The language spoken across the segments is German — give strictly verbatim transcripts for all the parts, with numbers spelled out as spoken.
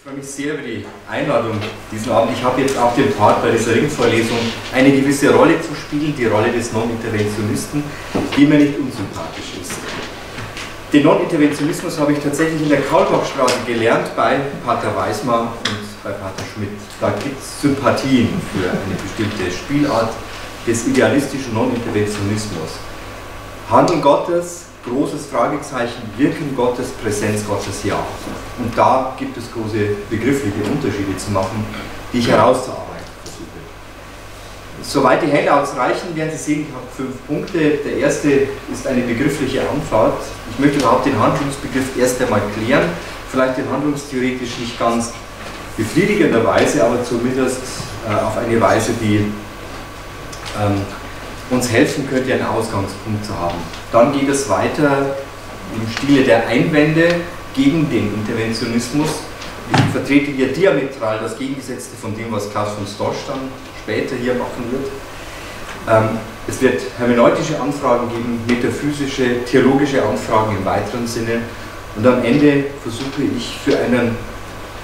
Ich freue mich sehr über die Einladung diesen Abend. Ich habe jetzt auch den Part bei dieser Ringvorlesung, eine gewisse Rolle zu spielen, die Rolle des Non-Interventionisten, die mir nicht unsympathisch ist. Den Non-Interventionismus habe ich tatsächlich in der Kaulbachstraße gelernt, bei Pater Weismann und bei Pater Schmidt. Da gibt es Sympathien für eine bestimmte Spielart des idealistischen Non-Interventionismus. Handeln Gottes, großes Fragezeichen, Wirken Gottes, Präsenz Gottes, ja. Und da gibt es große begriffliche Unterschiede zu machen, die ich herauszuarbeiten versuche. Soweit die Handouts reichen, werden Sie sehen, ich habe fünf Punkte. Der erste ist eine begriffliche Anfahrt. Ich möchte überhaupt den Handlungsbegriff erst einmal klären, vielleicht in handlungstheoretisch nicht ganz befriedigender Weise, aber zumindest auf eine Weise, die ähm, uns helfen könnte, einen Ausgangspunkt zu haben. Dann geht es weiter im Stile der Einwände gegen den Interventionismus. Ich vertrete hier diametral das Gegengesetzte von dem, was Klaus von Storch dann später hier machen wird. Ähm, es wird hermeneutische Anfragen geben, metaphysische, theologische Anfragen im weiteren Sinne. Und am Ende versuche ich für einen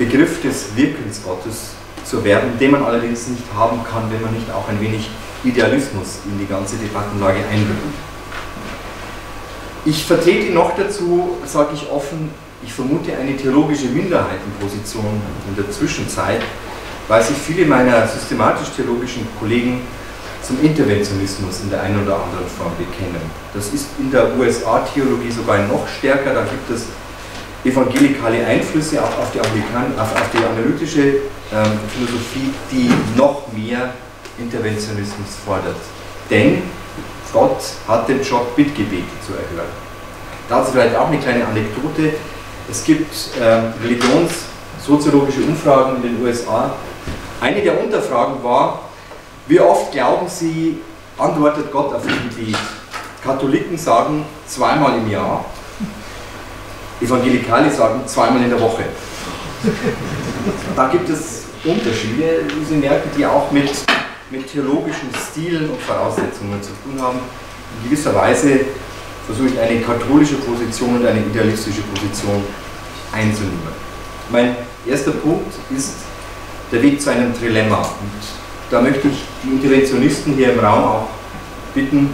Begriff des Wirkens Gottes zu werben, den man allerdings nicht haben kann, wenn man nicht auch ein wenig Idealismus in die ganze Debattenlage einbringen. Ich vertrete noch dazu, sage ich offen, ich vermute eine theologische Minderheitenposition in der Zwischenzeit, weil sich viele meiner systematisch-theologischen Kollegen zum Interventionismus in der einen oder anderen Form bekennen. Das ist in der U S A-Theologie sogar noch stärker, da gibt es evangelikale Einflüsse auch auf die, Amerikan- auf, auf die analytische ähm, Philosophie, die noch mehr Interventionismus fordert. Denn Gott hat den Job, Bittgebete zu erhören. Dazu vielleicht auch eine kleine Anekdote. Es gibt ähm, religionssoziologische Umfragen in den U S A. Eine der Unterfragen war, wie oft glauben Sie, antwortet Gott auf ein Gebet? Katholiken sagen zweimal im Jahr, Evangelikale sagen zweimal in der Woche. Da gibt es Unterschiede, wie Sie merken, die auch mit mit theologischen Stilen und Voraussetzungen zu tun haben. In gewisser Weise versuche ich eine katholische Position und eine idealistische Position einzunehmen. Mein erster Punkt ist der Weg zu einem Trilemma. Und da möchte ich die Interventionisten hier im Raum auch bitten,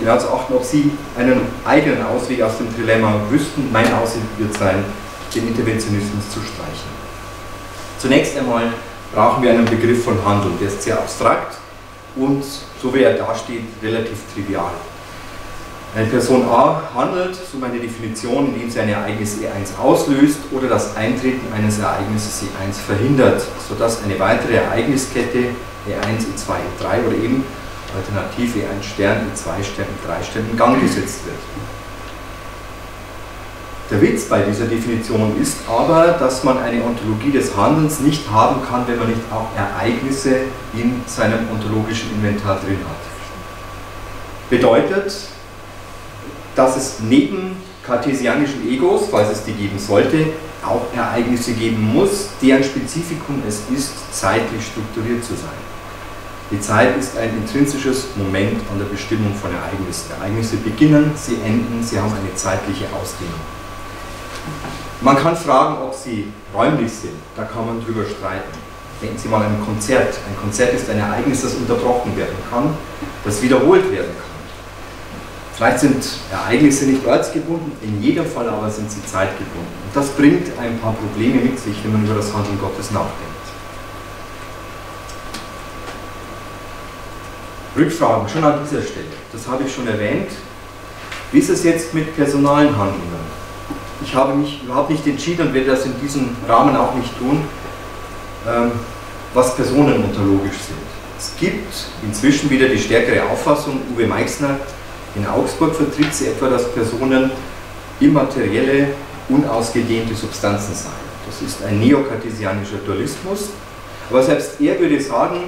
genau zu achten, ob sie einen eigenen Ausweg aus dem Trilemma wüssten. Mein Ausweg wird sein, den Interventionismus zu streichen. Zunächst einmal brauchen wir einen Begriff von Handeln, der ist sehr abstrakt und, so wie er dasteht, relativ trivial. Eine Person A handelt, so meine Definition, indem sie ein Ereignis E eins auslöst oder das Eintreten eines Ereignisses E eins verhindert, sodass eine weitere Ereigniskette E eins, E zwei, E drei oder eben alternativ E eins Stern, E zwei Stern, E drei Stern in Gang gesetzt wird. Der Witz bei dieser Definition ist aber, dass man eine Ontologie des Handelns nicht haben kann, wenn man nicht auch Ereignisse in seinem ontologischen Inventar drin hat. Bedeutet, dass es neben kartesianischen Egos, falls es die geben sollte, auch Ereignisse geben muss, deren Spezifikum es ist, zeitlich strukturiert zu sein. Die Zeit ist ein intrinsisches Moment an der Bestimmung von Ereignissen. Ereignisse beginnen, sie enden, sie haben eine zeitliche Ausdehnung. Man kann fragen, ob sie räumlich sind, da kann man drüber streiten. Denken Sie mal an ein Konzert. Ein Konzert ist ein Ereignis, das unterbrochen werden kann, das wiederholt werden kann. Vielleicht sind Ereignisse nicht ortsgebunden, in jedem Fall aber sind sie zeitgebunden. Und das bringt ein paar Probleme mit sich, wenn man über das Handeln Gottes nachdenkt. Rückfragen, schon an dieser Stelle, das habe ich schon erwähnt. Wie ist es jetzt mit personalen Handlungen? Ich habe mich überhaupt nicht entschieden und werde das in diesem Rahmen auch nicht tun, was Personen ontologisch sind. Es gibt inzwischen wieder die stärkere Auffassung, Uwe Meixner in Augsburg vertritt sie etwa, dass Personen immaterielle, unausgedehnte Substanzen seien. Das ist ein neokartesianischer Dualismus, aber selbst er würde sagen,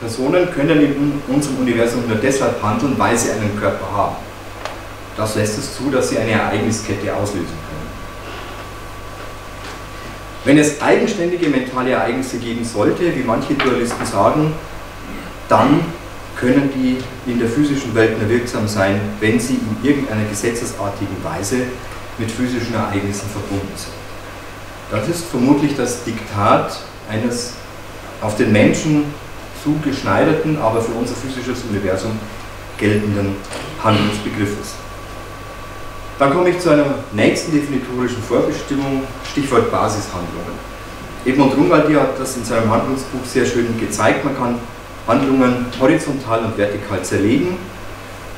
Personen können in unserem Universum nur deshalb handeln, weil sie einen Körper haben. Das lässt es zu, dass sie eine Ereigniskette auslösen können. Wenn es eigenständige mentale Ereignisse geben sollte, wie manche Dualisten sagen, dann können die in der physischen Welt nur wirksam sein, wenn sie in irgendeiner gesetzesartigen Weise mit physischen Ereignissen verbunden sind. Das ist vermutlich das Diktat eines auf den Menschen zugeschneiderten, aber für unser physisches Universum geltenden Handlungsbegriffes. Dann komme ich zu einer nächsten definitorischen Vorbestimmung, Stichwort Basishandlungen. Edmund Rungaldier hat das in seinem Handlungsbuch sehr schön gezeigt. Man kann Handlungen horizontal und vertikal zerlegen.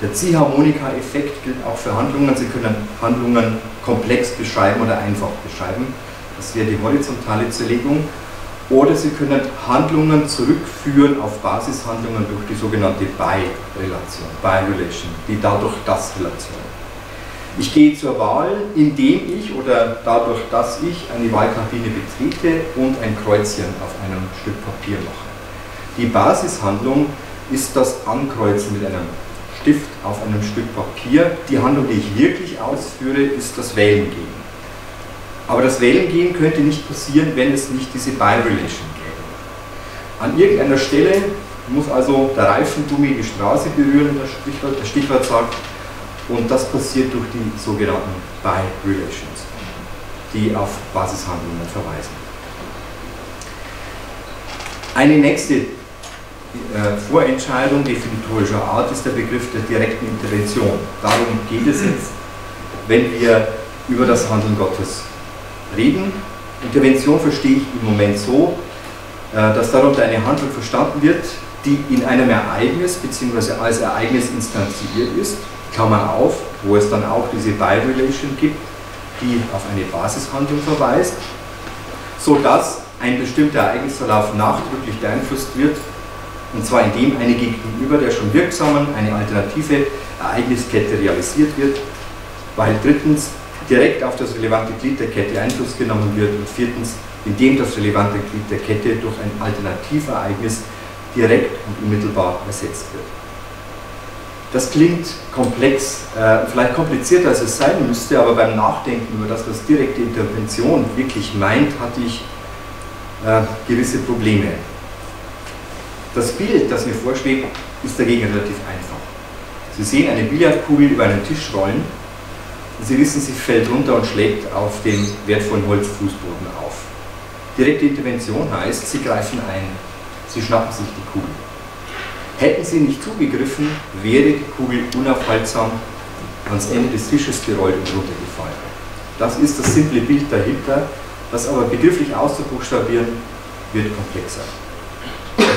Der Ziehharmonika-Effekt gilt auch für Handlungen. Sie können Handlungen komplex beschreiben oder einfach beschreiben. Das wäre die horizontale Zerlegung. Oder Sie können Handlungen zurückführen auf Basishandlungen durch die sogenannte By-Relation, By-Relation, die dadurch das Relation. Ich gehe zur Wahl, indem ich oder dadurch, dass ich eine Wahlkabine betrete und ein Kreuzchen auf einem Stück Papier mache. Die Basishandlung ist das Ankreuzen mit einem Stift auf einem Stück Papier. Die Handlung, die ich wirklich ausführe, ist das Wählen gehen. Aber das Wählen gehen könnte nicht passieren, wenn es nicht diese By-Relation gäbe. An irgendeiner Stelle muss also der Reifengummi die Straße berühren, das Stichwort, das Stichwort sagt, und das passiert durch die sogenannten By-Relations, die auf Basishandlungen verweisen. Eine nächste äh, Vorentscheidung definitorischer Art ist der Begriff der direkten Intervention. Darum geht es jetzt, wenn wir über das Handeln Gottes reden. Intervention verstehe ich im Moment so, dass darunter eine Handlung verstanden wird, die in einem Ereignis bzw. als Ereignis instanziert ist, Klammer auf, wo es dann auch diese By-Relation gibt, die auf eine Basishandlung verweist, sodass ein bestimmter Ereignisverlauf nachdrücklich beeinflusst wird, und zwar indem eine gegenüber der schon wirksamen, eine alternative Ereigniskette realisiert wird, weil drittens direkt auf das relevante Glied der Kette Einfluss genommen wird und viertens, indem das relevante Glied der Kette durch ein Alternativereignis direkt und unmittelbar ersetzt wird. Das klingt komplex, vielleicht komplizierter als es sein müsste, aber beim Nachdenken über das, was direkte Intervention wirklich meint, hatte ich gewisse Probleme. Das Bild, das mir vorschwebt, ist dagegen relativ einfach. Sie sehen eine Billardkugel über einen Tisch rollen. Sie wissen, sie fällt runter und schlägt auf den wertvollen Holzfußboden auf. Direkte Intervention heißt, sie greifen ein, sie schnappen sich die Kugel. Hätten sie nicht zugegriffen, wäre die Kugel unaufhaltsam ans Ende des Tisches gerollt und runtergefallen. Das ist das simple Bild dahinter, das aber begrifflich auszubuchstabieren wird komplexer.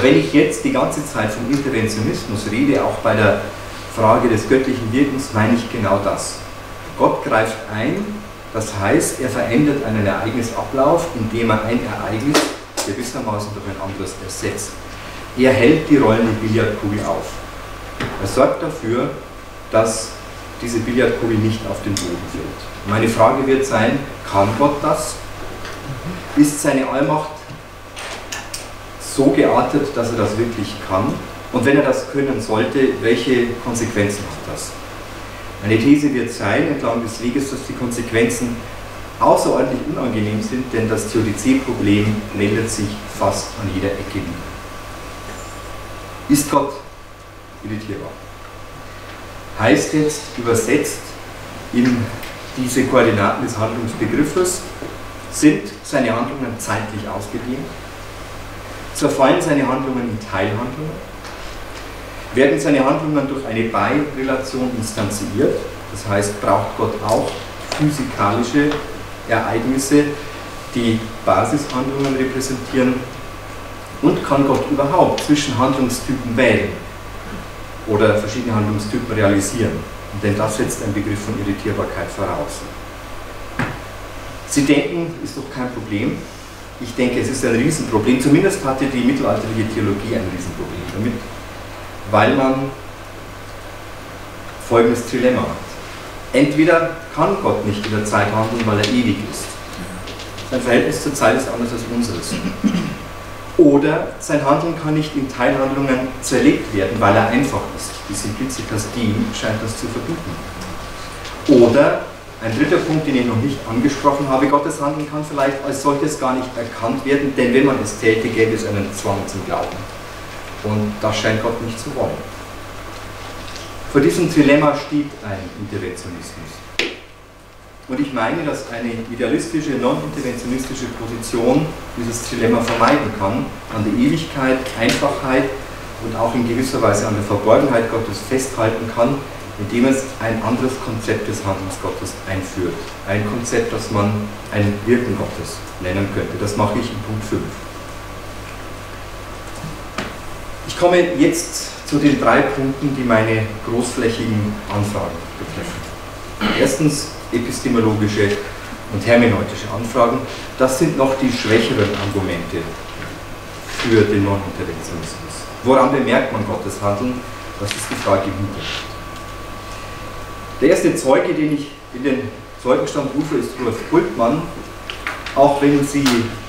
Wenn ich jetzt die ganze Zeit vom Interventionismus rede, auch bei der Frage des göttlichen Wirkens, meine ich genau das. Gott greift ein, das heißt, er verändert einen Ereignisablauf, indem er ein Ereignis gewissermaßen durch ein anderes ersetzt. Er hält die rollende Billardkugel auf. Er sorgt dafür, dass diese Billardkugel nicht auf den Boden fällt. Meine Frage wird sein, kann Gott das? Ist seine Allmacht so geartet, dass er das wirklich kann? Und wenn er das können sollte, welche Konsequenzen hat das? Eine These wird sein, entlang des Weges, dass die Konsequenzen außerordentlich unangenehm sind, denn das Theodizee-Problem meldet sich fast an jeder Ecke wieder. Ist Gott irritierbar? Heißt jetzt, übersetzt in diese Koordinaten des Handlungsbegriffes, sind seine Handlungen zeitlich ausgedehnt? Zerfallen seine Handlungen in Teilhandlungen? Werden seine Handlungen durch eine By-Relation instanziert? Das heißt, braucht Gott auch physikalische Ereignisse, die Basishandlungen repräsentieren? Und kann Gott überhaupt zwischen Handlungstypen wählen oder verschiedene Handlungstypen realisieren? Denn das setzt einen Begriff von Irritierbarkeit voraus. Sie denken, ist doch kein Problem. Ich denke, es ist ein Riesenproblem. Zumindest hatte die mittelalterliche Theologie ein Riesenproblem damit, weil man folgendes Dilemma hat. Entweder kann Gott nicht in der Zeit handeln, weil er ewig ist. Sein Verhältnis zur Zeit ist anders als unseres. Oder sein Handeln kann nicht in Teilhandlungen zerlegt werden, weil er einfach ist. Die Simplicitas Dei scheint das zu verbieten. Oder ein dritter Punkt, den ich noch nicht angesprochen habe, Gottes Handeln kann vielleicht als solches gar nicht erkannt werden, denn wenn man es täte, gäbe es einen Zwang zum Glauben. Und das scheint Gott nicht zu wollen. Vor diesem Dilemma steht ein Interventionismus. Und ich meine, dass eine idealistische, non-interventionistische Position dieses Dilemma vermeiden kann, an der Ewigkeit, Einfachheit und auch in gewisser Weise an der Verborgenheit Gottes festhalten kann, indem es ein anderes Konzept des Handelns Gottes einführt. Ein Konzept, das man ein Wirken Gottes nennen könnte. Das mache ich in Punkt fünf. Ich komme jetzt zu den drei Punkten, die meine großflächigen Anfragen betreffen. Erstens epistemologische und hermeneutische Anfragen. Das sind noch die schwächeren Argumente für den Non-Interventionismus. Woran bemerkt man Gottes Handeln? Das ist die Frage im Hintergrund. Der erste Zeuge, den ich in den Zeugenstand rufe, ist Rudolf Bultmann. Auch wenn Sie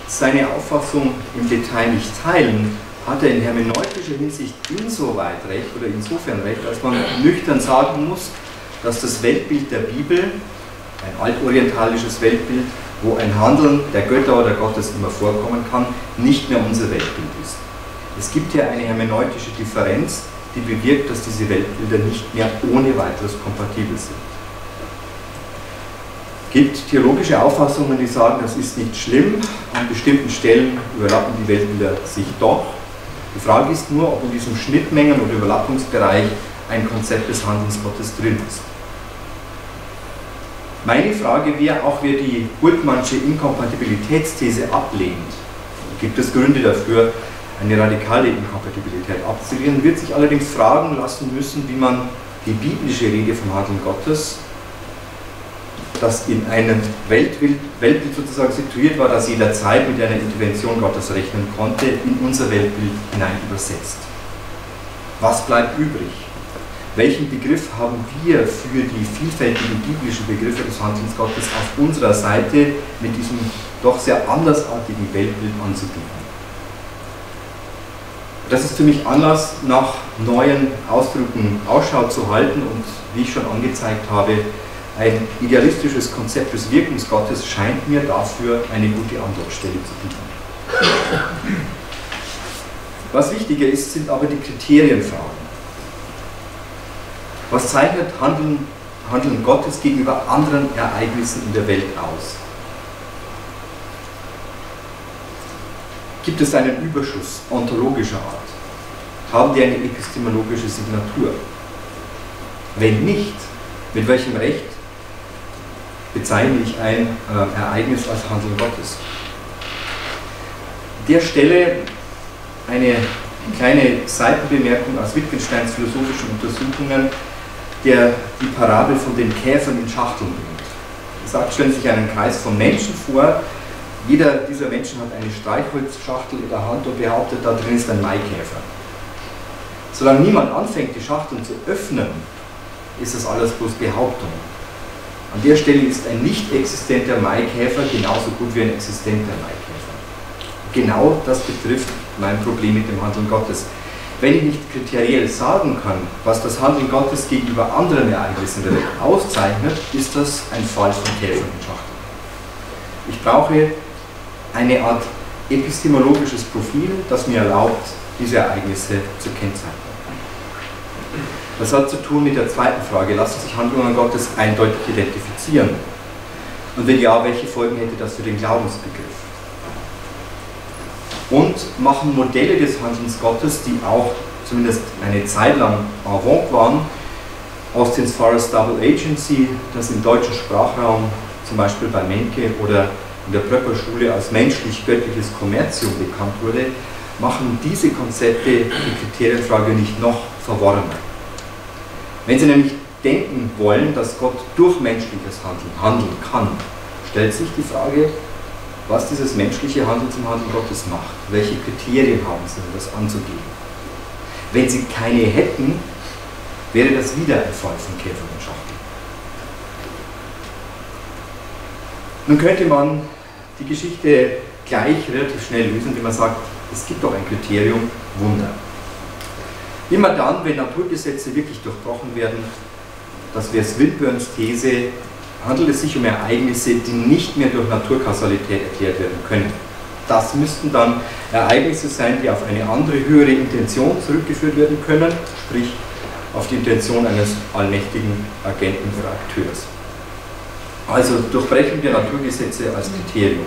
seine Auffassung im Detail nicht teilen, hat er in hermeneutischer Hinsicht insoweit recht oder insofern recht, als man nüchtern sagen muss, dass das Weltbild der Bibel, ein altorientalisches Weltbild, wo ein Handeln der Götter oder Gottes immer vorkommen kann, nicht mehr unser Weltbild ist. Es gibt hier eine hermeneutische Differenz, die bewirkt, dass diese Weltbilder nicht mehr ohne weiteres kompatibel sind. Es gibt theologische Auffassungen, die sagen, das ist nicht schlimm, an bestimmten Stellen überlappen die Weltbilder sich doch. Die Frage ist nur, ob in diesem Schnittmengen- oder Überlappungsbereich ein Konzept des Handelns Gottes drin ist. Meine Frage wäre, auch wer die Bultmannsche Inkompatibilitätsthese ablehnt, gibt es Gründe dafür, eine radikale Inkompatibilität abzulehnen, wird sich allerdings fragen lassen müssen, wie man die biblische Rede vom Handeln Gottes, das in einem Weltbild, Weltbild sozusagen situiert war, das jederzeit mit einer Intervention Gottes rechnen konnte, in unser Weltbild hinein übersetzt. Was bleibt übrig? Welchen Begriff haben wir für die vielfältigen biblischen Begriffe des Handelns Gottes auf unserer Seite mit diesem doch sehr andersartigen Weltbild anzubieten? Das ist für mich Anlass, nach neuen Ausdrücken Ausschau zu halten und, wie ich schon angezeigt habe, ein idealistisches Konzept des Wirkens Gottes scheint mir dafür eine gute Anlaufstelle zu bieten. Was wichtiger ist, sind aber die Kriterienfragen. Was zeichnet Handeln, Handeln Gottes gegenüber anderen Ereignissen in der Welt aus? Gibt es einen Überschuss ontologischer Art? Haben die eine epistemologische Signatur? Wenn nicht, mit welchem Recht bezeichne ich ein äh, Ereignis als Handeln Gottes? An der Stelle eine kleine Seitenbemerkung aus Wittgensteins philosophischen Untersuchungen, der die Parabel von den Käfern in Schachteln bringt. Er sagt, stellen sich einen Kreis von Menschen vor, jeder dieser Menschen hat eine Streichholzschachtel in der Hand und behauptet, da drin ist ein Maikäfer. Solange niemand anfängt, die Schachteln zu öffnen, ist das alles bloß Behauptung. An der Stelle ist ein nicht existenter Maikäfer genauso gut wie ein existenter Maikäfer. Genau das betrifft mein Problem mit dem Handeln Gottes. Wenn ich nicht kriteriell sagen kann, was das Handeln Gottes gegenüber anderen Ereignissen der Welt auszeichnet, ist das ein Fall von Käfern in Schachteln. Ich brauche eine Art epistemologisches Profil, das mir erlaubt, diese Ereignisse zu kennzeichnen. Das hat zu tun mit der zweiten Frage, lassen sich Handlungen Gottes eindeutig identifizieren? Und wenn ja, welche Folgen hätte das für den Glaubensbegriff? Und machen Modelle des Handelns Gottes, die auch zumindest eine Zeit lang en vogue waren, Austins Forrest Double Agency, das im deutschen Sprachraum zum Beispiel bei Menke oder in der Pröpperschule als menschlich-göttliches Kommerzium bekannt wurde, machen diese Konzepte die Kriterienfrage nicht noch verworrener. Wenn Sie nämlich denken wollen, dass Gott durch menschliches Handeln handeln kann, stellt sich die Frage, was dieses menschliche Handeln zum Handeln Gottes macht. Welche Kriterien haben Sie, um das anzugeben? Wenn Sie keine hätten, wäre das wieder ein Fall von Käfer und Schachtel. Nun könnte man die Geschichte gleich relativ schnell lösen, indem man sagt, es gibt doch ein Kriterium, Wunder. Immer dann, wenn Naturgesetze wirklich durchbrochen werden, das wäre Swinburnes These, handelt es sich um Ereignisse, die nicht mehr durch Naturkausalität erklärt werden können. Das müssten dann Ereignisse sein, die auf eine andere, höhere Intention zurückgeführt werden können, sprich auf die Intention eines allmächtigen Agenten oder Akteurs. Also Durchbrechung der Naturgesetze als Kriterium.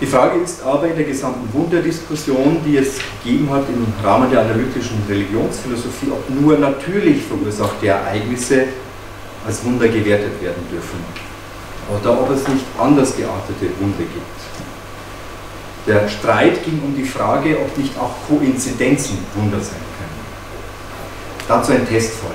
Die Frage ist aber in der gesamten Wunderdiskussion, die es gegeben hat im Rahmen der analytischen Religionsphilosophie, ob nur natürlich verursachte Ereignisse als Wunder gewertet werden dürfen oder ob es nicht anders geartete Wunder gibt. Der Streit ging um die Frage, ob nicht auch Koinzidenzen Wunder sein können. Dazu ein Testfall.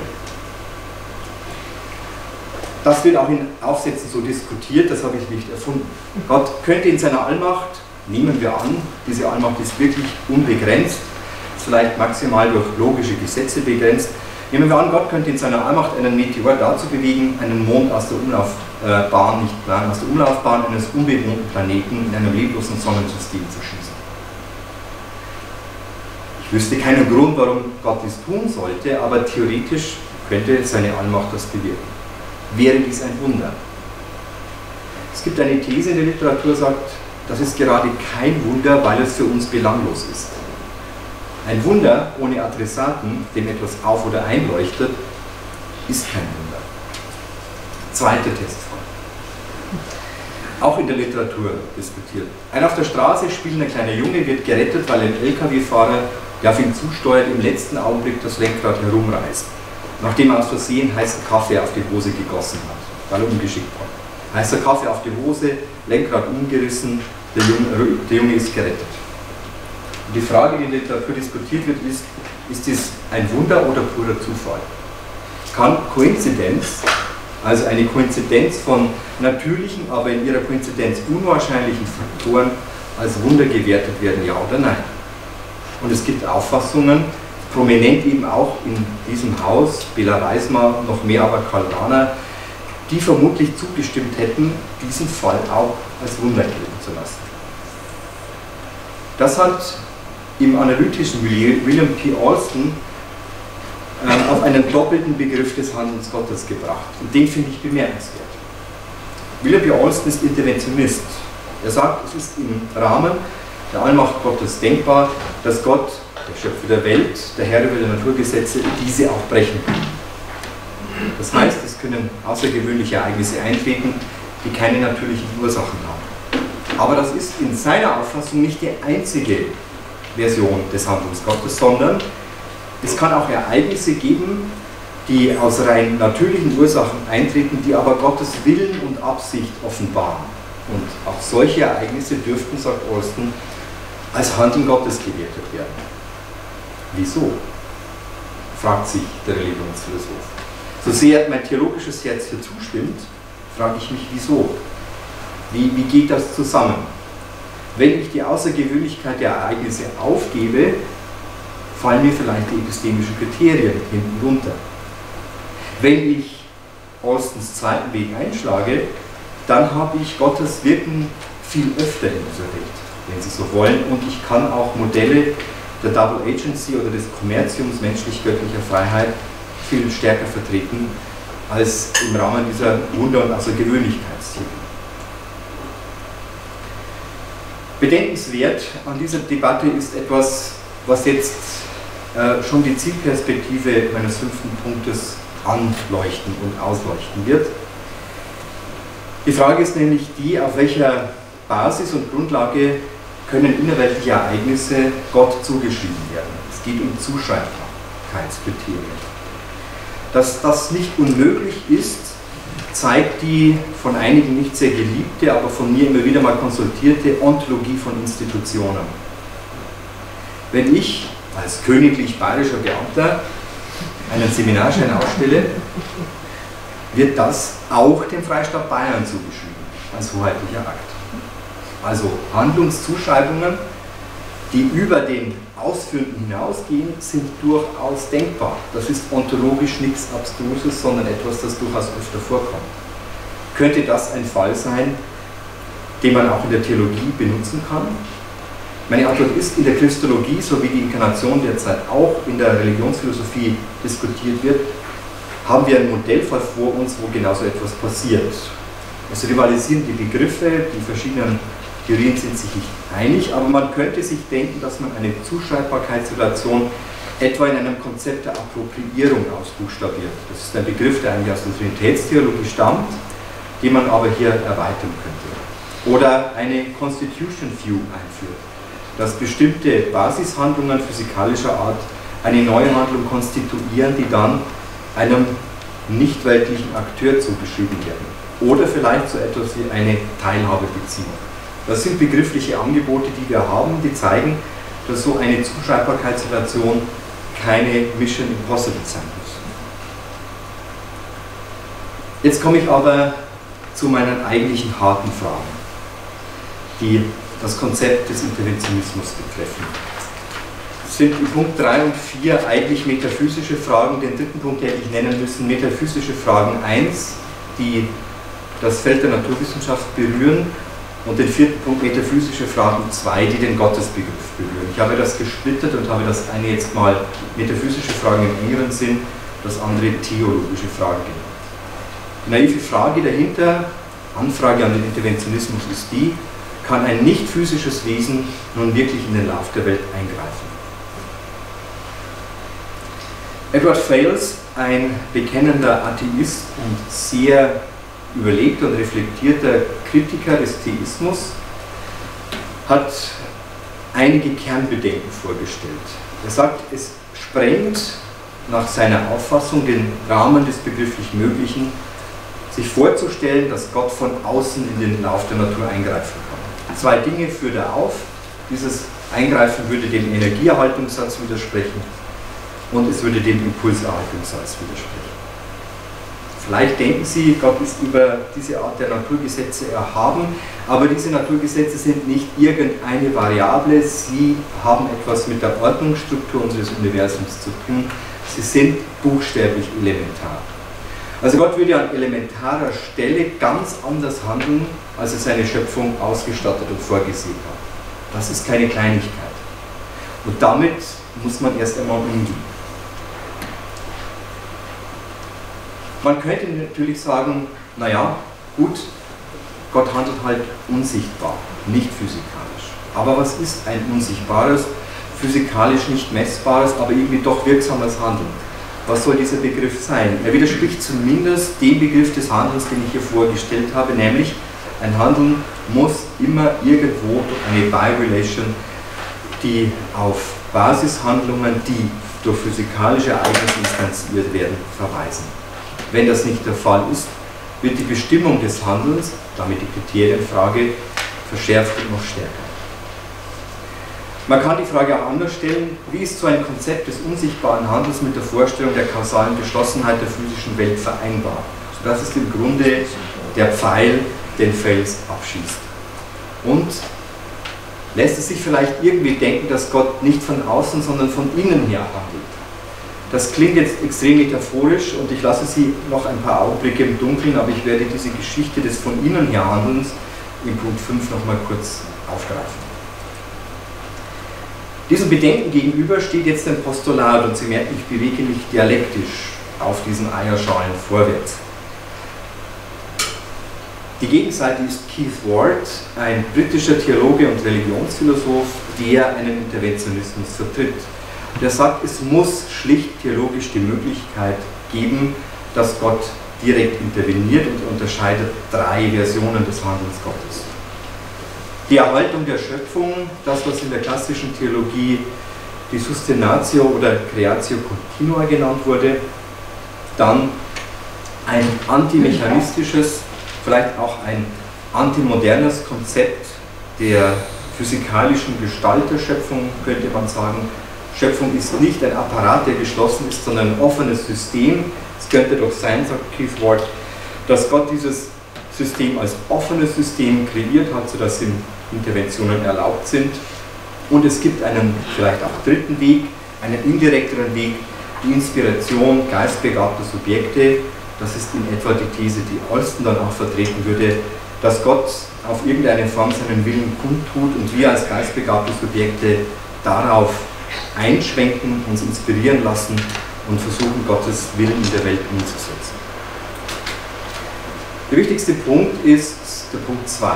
Das wird auch in Aufsätzen so diskutiert, das habe ich nicht erfunden. Gott könnte in seiner Allmacht, nehmen wir an, diese Allmacht ist wirklich unbegrenzt, ist vielleicht maximal durch logische Gesetze begrenzt, nehmen wir an, Gott könnte in seiner Allmacht einen Meteor dazu bewegen, einen Mond aus der Umlaufbahn, nicht plan, aus der Umlaufbahn eines unbewohnten Planeten in einem leblosen Sonnensystem zu schießen. Ich wüsste keinen Grund, warum Gott dies tun sollte, aber theoretisch könnte seine Allmacht das bewirken. Wäre dies ein Wunder? Es gibt eine These in der Literatur, die sagt, das ist gerade kein Wunder, weil es für uns belanglos ist. Ein Wunder ohne Adressaten, dem etwas auf- oder einleuchtet, ist kein Wunder. Zweite Testfrage. Auch in der Literatur diskutiert. Ein auf der Straße spielender kleiner Junge wird gerettet, weil ein L K W-Fahrer, der auf ihn zusteuert, im letzten Augenblick das Lenkrad herumreißt. Nachdem er aus Versehen heißen Kaffee auf die Hose gegossen hat, weil er ungeschickt war. Heißer Kaffee auf die Hose, Lenkrad umgerissen, der Junge, der Junge ist gerettet. Und die Frage, die in der Literatur diskutiert wird, ist, ist dies ein Wunder oder purer Zufall? Kann Koinzidenz, also eine Koinzidenz von natürlichen, aber in ihrer Koinzidenz unwahrscheinlichen Faktoren als Wunder gewertet werden, ja oder nein? Und es gibt Auffassungen, prominent eben auch in diesem Haus, Bela Weissmahr, noch mehr aber Karl Rahner, die vermutlich zugestimmt hätten, diesen Fall auch als Wunder gelten zu lassen. Das hat im analytischen Milieu William P. Alston äh, auf einen doppelten Begriff des Handelns Gottes gebracht. Und den finde ich bemerkenswert. William P. Alston ist Interventionist. Er sagt, es ist im Rahmen der Allmacht Gottes denkbar, dass Gott, der Schöpfer der Welt, der Herr über die Naturgesetze, diese auch brechen kann. Das heißt, es können außergewöhnliche Ereignisse eintreten, die keine natürlichen Ursachen haben. Aber das ist in seiner Auffassung nicht die einzige Version des Handelns Gottes, sondern es kann auch Ereignisse geben, die aus rein natürlichen Ursachen eintreten, die aber Gottes Willen und Absicht offenbaren. Und auch solche Ereignisse dürften, sagt Alston, als Handeln Gottes gewertet werden. Wieso? Fragt sich der Religionsphilosoph. So sehr mein theologisches Herz hier zustimmt, frage ich mich, wieso? Wie, wie geht das zusammen? Wenn ich die Außergewöhnlichkeit der Ereignisse aufgebe, fallen mir vielleicht die epistemischen Kriterien hinten runter. Wenn ich Alstons zweiten Weg einschlage, dann habe ich Gottes Wirken viel öfter in unserer Welt, wenn Sie so wollen, und ich kann auch Modelle der Double Agency oder des Kommerziums menschlich-göttlicher Freiheit viel stärker vertreten als im Rahmen dieser Wunder- und Außergewöhnlichkeitsthemen. Bedenkenswert an dieser Debatte ist etwas, was jetzt äh, schon die Zielperspektive meines fünften Punktes anleuchten und ausleuchten wird. Die Frage ist nämlich die, auf welcher Basis und Grundlage können innerweltliche Ereignisse Gott zugeschrieben werden. Es geht um Zuschreibbarkeitskriterien. Dass das nicht unmöglich ist, zeigt die von einigen nicht sehr geliebte, aber von mir immer wieder mal konsultierte Ontologie von Institutionen. Wenn ich als königlich bayerischer Beamter einen Seminarschein ausstelle, wird das auch dem Freistaat Bayern zugeschrieben, als hoheitlicher Akt. Also Handlungszuschreibungen, die über den Ausführenden hinausgehen, sind durchaus denkbar. Das ist ontologisch nichts Abstruses, sondern etwas, das durchaus öfter vorkommt. Könnte das ein Fall sein, den man auch in der Theologie benutzen kann? Meine Antwort ist, in der Christologie, so wie die Inkarnation derzeit auch in der Religionsphilosophie diskutiert wird, haben wir einen Modellfall vor uns, wo genau so etwas passiert. Es rivalisieren die Begriffe, die verschiedenen Theorien sind sich nicht einig, aber man könnte sich denken, dass man eine Zuschreibbarkeitsrelation etwa in einem Konzept der Appropriierung ausbuchstabiert. Das ist ein Begriff, der eigentlich aus der Trinitätstheologie stammt, den man aber hier erweitern könnte. Oder eine Constitution View einführt, dass bestimmte Basishandlungen physikalischer Art eine neue Handlung konstituieren, die dann einem nichtweltlichen Akteur zugeschrieben werden. Oder vielleicht so etwas wie eine Teilhabebeziehung. Das sind begriffliche Angebote, die wir haben, die zeigen, dass so eine Zuschreibbarkeitsrelation keine Mission Impossible sein muss. Jetzt komme ich aber zu meinen eigentlichen harten Fragen, die das Konzept des Interventionismus betreffen. Das sind in Punkt drei und vier eigentlich metaphysische Fragen. Den dritten Punkt hätte ich nennen müssen, metaphysische Fragen eins, die das Feld der Naturwissenschaft berühren, und den vierten Punkt, metaphysische Fragen zwei, die den Gottesbegriff berühren. Ich habe das gesplittet und habe das eine jetzt mal metaphysische Fragen im engeren Sinn, das andere theologische Fragen genannt. Die naive Frage dahinter, Anfrage an den Interventionismus ist die, kann ein nicht physisches Wesen nun wirklich in den Lauf der Welt eingreifen? Edward Fales, ein bekennender Atheist und sehr überlegter und reflektierter Kritiker des Theismus, hat einige Kernbedenken vorgestellt. Er sagt, es sprengt nach seiner Auffassung den Rahmen des begrifflich Möglichen, sich vorzustellen, dass Gott von außen in den Lauf der Natur eingreifen kann. Zwei Dinge führt er auf. Dieses Eingreifen würde dem Energieerhaltungssatz widersprechen und es würde dem Impulserhaltungssatz widersprechen. Vielleicht denken Sie, Gott ist über diese Art der Naturgesetze erhaben, aber diese Naturgesetze sind nicht irgendeine Variable, sie haben etwas mit der Ordnungsstruktur unseres Universums zu tun, sie sind buchstäblich elementar. Also Gott würde an elementarer Stelle ganz anders handeln, als er seine Schöpfung ausgestattet und vorgesehen hat. Das ist keine Kleinigkeit. Und damit muss man erst einmal umgehen. Man könnte natürlich sagen, naja, gut, Gott handelt halt unsichtbar, nicht physikalisch. Aber was ist ein unsichtbares, physikalisch nicht messbares, aber irgendwie doch wirksames Handeln? Was soll dieser Begriff sein? Er widerspricht zumindest dem Begriff des Handelns, den ich hier vorgestellt habe, nämlich ein Handeln muss immer irgendwo durch eine By-Relation, die auf Basishandlungen, die durch physikalische Ereignisse instanziert werden, verweisen. Wenn das nicht der Fall ist, wird die Bestimmung des Handelns, damit die Kriterienfrage, verschärft und noch stärker. Man kann die Frage auch anders stellen, wie ist so ein Konzept des unsichtbaren Handels mit der Vorstellung der kausalen Geschlossenheit der physischen Welt vereinbar? Das ist im Grunde der Pfeil, den Fels abschießt. Und lässt es sich vielleicht irgendwie denken, dass Gott nicht von außen, sondern von innen her handelt? Das klingt jetzt extrem metaphorisch und ich lasse Sie noch ein paar Augenblicke im Dunkeln, aber ich werde diese Geschichte des von innen her Handelns in Punkt fünf nochmal kurz aufgreifen. Diesen Bedenken gegenüber steht jetzt ein Postulat und Sie merken, ich bewege mich dialektisch auf diesen Eierschalen vorwärts. Die Gegenseite ist Keith Ward, ein britischer Theologe und Religionsphilosoph, der einen Interventionismus vertritt. Der sagt, es muss schlicht theologisch die Möglichkeit geben, dass Gott direkt interveniert und unterscheidet drei Versionen des Handelns Gottes. Die Erhaltung der Schöpfung, das was in der klassischen Theologie die Sustenatio oder Creatio Continua genannt wurde, dann ein antimechanistisches, vielleicht auch ein antimodernes Konzept der physikalischen Gestalt der Schöpfung, könnte man sagen. Schöpfung ist nicht ein Apparat, der geschlossen ist, sondern ein offenes System. Es könnte doch sein, sagt Keith Ward, dass Gott dieses System als offenes System kreiert hat, sodass ihm Interventionen erlaubt sind. Und es gibt einen vielleicht auch dritten Weg, einen indirekteren Weg, die Inspiration geistbegabter Subjekte. Das ist in etwa die These, die Alston dann auch vertreten würde, dass Gott auf irgendeine Form seinen Willen kundtut und wir als geistbegabte Subjekte darauf einschwenken, uns inspirieren lassen und versuchen, Gottes Willen in der Welt umzusetzen. Der wichtigste Punkt ist der Punkt zwei.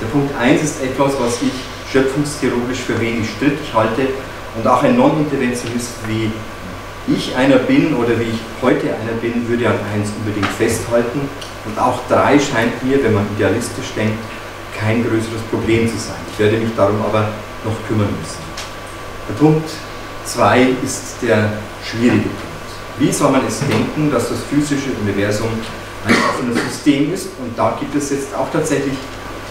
Der Punkt eins ist etwas, was ich schöpfungstheologisch für wenig strittig halte, Und auch ein Non-Interventionist, wie ich einer bin oder wie ich heute einer bin, würde an eins unbedingt festhalten. Und auch drei scheint mir, wenn man idealistisch denkt, kein größeres Problem zu sein. Ich werde mich darum aber noch kümmern müssen. Der Punkt zwei ist der schwierige Punkt. Wie soll man es denken, dass das physische Universum ein offenes System ist? Und da gibt es jetzt auch tatsächlich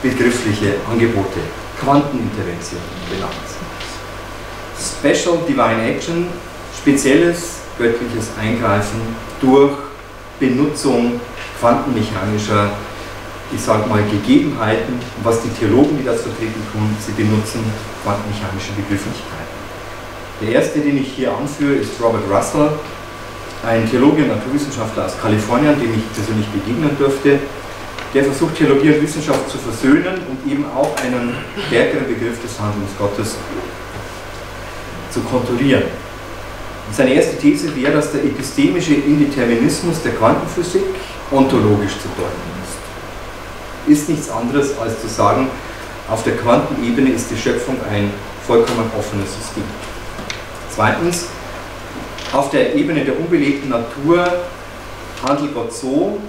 begriffliche Angebote. Quantenintervention benannt. Special Divine Action, spezielles göttliches Eingreifen durch Benutzung quantenmechanischer, ich sag mal, Gegebenheiten, und was die Theologen, die das vertreten tun, sie benutzen quantenmechanische Begrifflichkeiten. Der erste, den ich hier anführe, ist Robert Russell, ein Theologe und Naturwissenschaftler aus Kalifornien, dem ich persönlich begegnen durfte, der versucht, Theologie und Wissenschaft zu versöhnen und eben auch einen stärkeren Begriff des Handelns Gottes zu konturieren. Und seine erste These wäre, dass der epistemische Indeterminismus der Quantenphysik ontologisch zu deuten ist. Ist nichts anderes als zu sagen, auf der Quantenebene ist die Schöpfung ein vollkommen offenes System. Zweitens, auf der Ebene der unbelebten Natur handelt Gott so,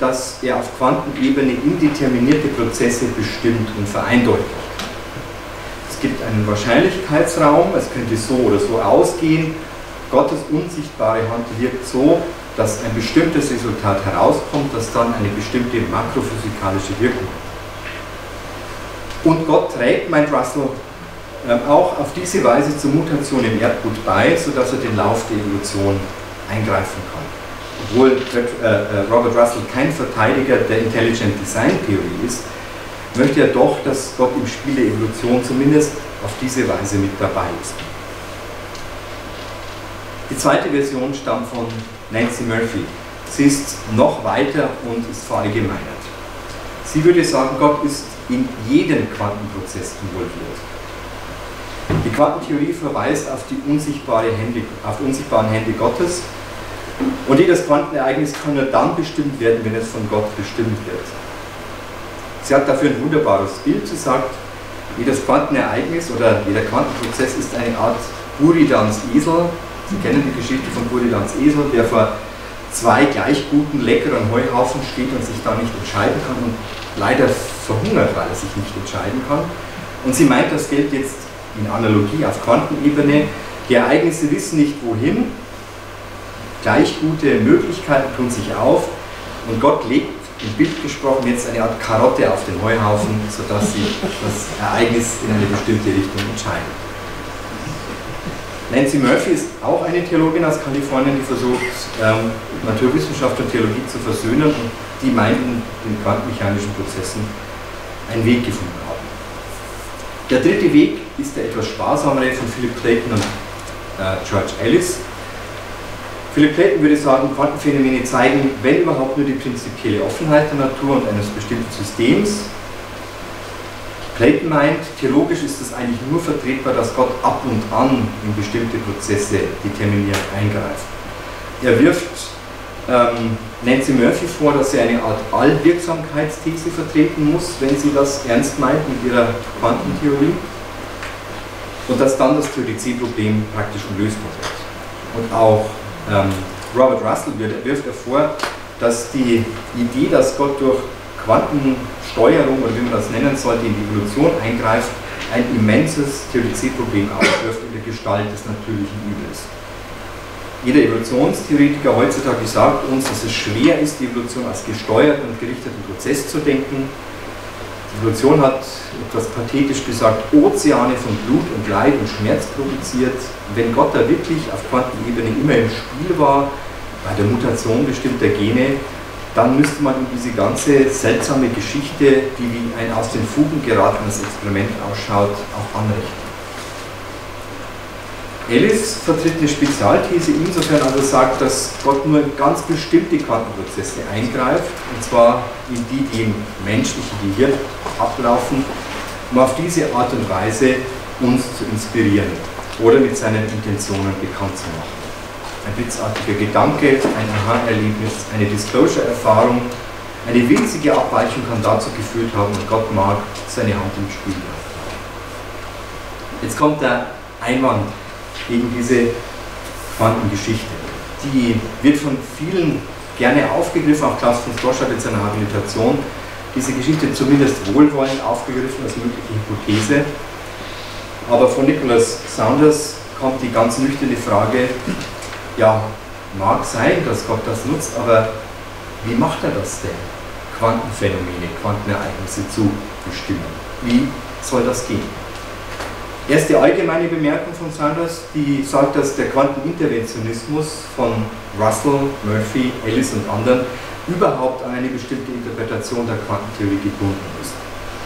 dass er auf Quantenebene indeterminierte Prozesse bestimmt und vereindeutlicht. Es gibt einen Wahrscheinlichkeitsraum, es könnte so oder so ausgehen. Gottes unsichtbare Hand wirkt so, dass ein bestimmtes Resultat herauskommt, das dann eine bestimmte makrophysikalische Wirkung hat. Und Gott trägt, meint Russell, auch auf diese Weise zur Mutation im Erdgut bei, sodass er den Lauf der Evolution eingreifen kann. Obwohl Robert Russell kein Verteidiger der Intelligent Design Theorie ist, möchte er doch, dass Gott im Spiel der Evolution zumindest auf diese Weise mit dabei ist. Die zweite Version stammt von Nancey Murphy. Sie ist noch weiter und ist verallgemeinert. Sie würde sagen, Gott ist in jedem Quantenprozess involviert. Die Quantentheorie verweist auf die unsichtbare Hände, auf die unsichtbaren Hände Gottes. Und jedes Quantenereignis kann nur dann bestimmt werden, wenn es von Gott bestimmt wird. Sie hat dafür ein wunderbares Bild. Sie sagt, jedes Quantenereignis oder jeder Quantenprozess ist eine Art Buridans Esel. Sie kennen die Geschichte von Buridans Esel, der vor zwei gleich guten, leckeren Heuhaufen steht und sich da nicht entscheiden kann und leider verhungert, weil er sich nicht entscheiden kann. Und sie meint, das gilt jetzt in Analogie auf Quantenebene. Die Ereignisse wissen nicht wohin. Gleich gute Möglichkeiten tun sich auf und Gott legt, im Bild gesprochen, jetzt eine Art Karotte auf den Heuhaufen, sodass sie das Ereignis in eine bestimmte Richtung entscheidet. Nancey Murphy ist auch eine Theologin aus Kalifornien, die versucht, ähm, Naturwissenschaft und Theologie zu versöhnen, und die meinten, den quantenmechanischen Prozessen einen Weg gefunden haben. Der dritte Weg ist der etwas sparsamere von Philip Clayton und äh, George Ellis. Philip Clayton würde sagen, Quantenphänomene zeigen, wenn überhaupt, nur die prinzipielle Offenheit der Natur und eines bestimmten Systems. Clayton meint, theologisch ist es eigentlich nur vertretbar, dass Gott ab und an in bestimmte Prozesse determiniert eingreift. Er wirft ähm, Nancey Murphy vor, dass sie eine Art Allwirksamkeitsthese vertreten muss, wenn sie das ernst meint mit ihrer Quantentheorie, und dass dann das Theodizee-Problem praktisch unlösbar wird. Und auch Robert Russell wirft hervor, dass die Idee, dass Gott durch Quantensteuerung oder wie man das nennen sollte, in die Evolution eingreift, ein immenses Theodizee-Problem aufwirft in der Gestalt des natürlichen Übels. Jeder Evolutionstheoretiker heutzutage sagt uns, dass es schwer ist, die Evolution als gesteuerten und gerichteten Prozess zu denken. Die Evolution hat, etwas pathetisch gesagt, Ozeane von Blut und Leid und Schmerz produziert. Wenn Gott da wirklich auf Quantenebene immer im Spiel war, bei der Mutation bestimmter Gene, dann müsste man in diese ganze seltsame Geschichte, die wie ein aus den Fugen geratenes Experiment ausschaut, auch anrichten. Ellis vertritt eine Spezialthese insofern, also sagt, dass Gott nur in ganz bestimmte Quantenprozesse eingreift, und zwar in die, die im menschlichen Gehirn ablaufen, um auf diese Art und Weise uns zu inspirieren oder mit seinen Intentionen bekannt zu machen. Ein blitzartiger Gedanke, ein Aha-Erlebnis, eine Disclosure-Erfahrung, eine winzige Abweichung kann dazu geführt haben, und Gott mag seine Hand im Spiel haben. Jetzt kommt der Einwand. gegen diese Quantengeschichte. Die wird von vielen gerne aufgegriffen, auch Klaus von Storch hat jetzt eine Habilitation diese Geschichte zumindest wohlwollend aufgegriffen als mögliche Hypothese. Aber von Nicholas Saunders kommt die ganz nüchterne Frage, ja, mag sein, dass Gott das nutzt, aber wie macht er das denn? Quantenphänomene, Quantenereignisse zu bestimmen. Wie soll das gehen? Erste allgemeine Bemerkung von Saunders, die sagt, dass der Quanteninterventionismus von Russell, Murphy, Ellis und anderen überhaupt an eine bestimmte Interpretation der Quantentheorie gebunden ist.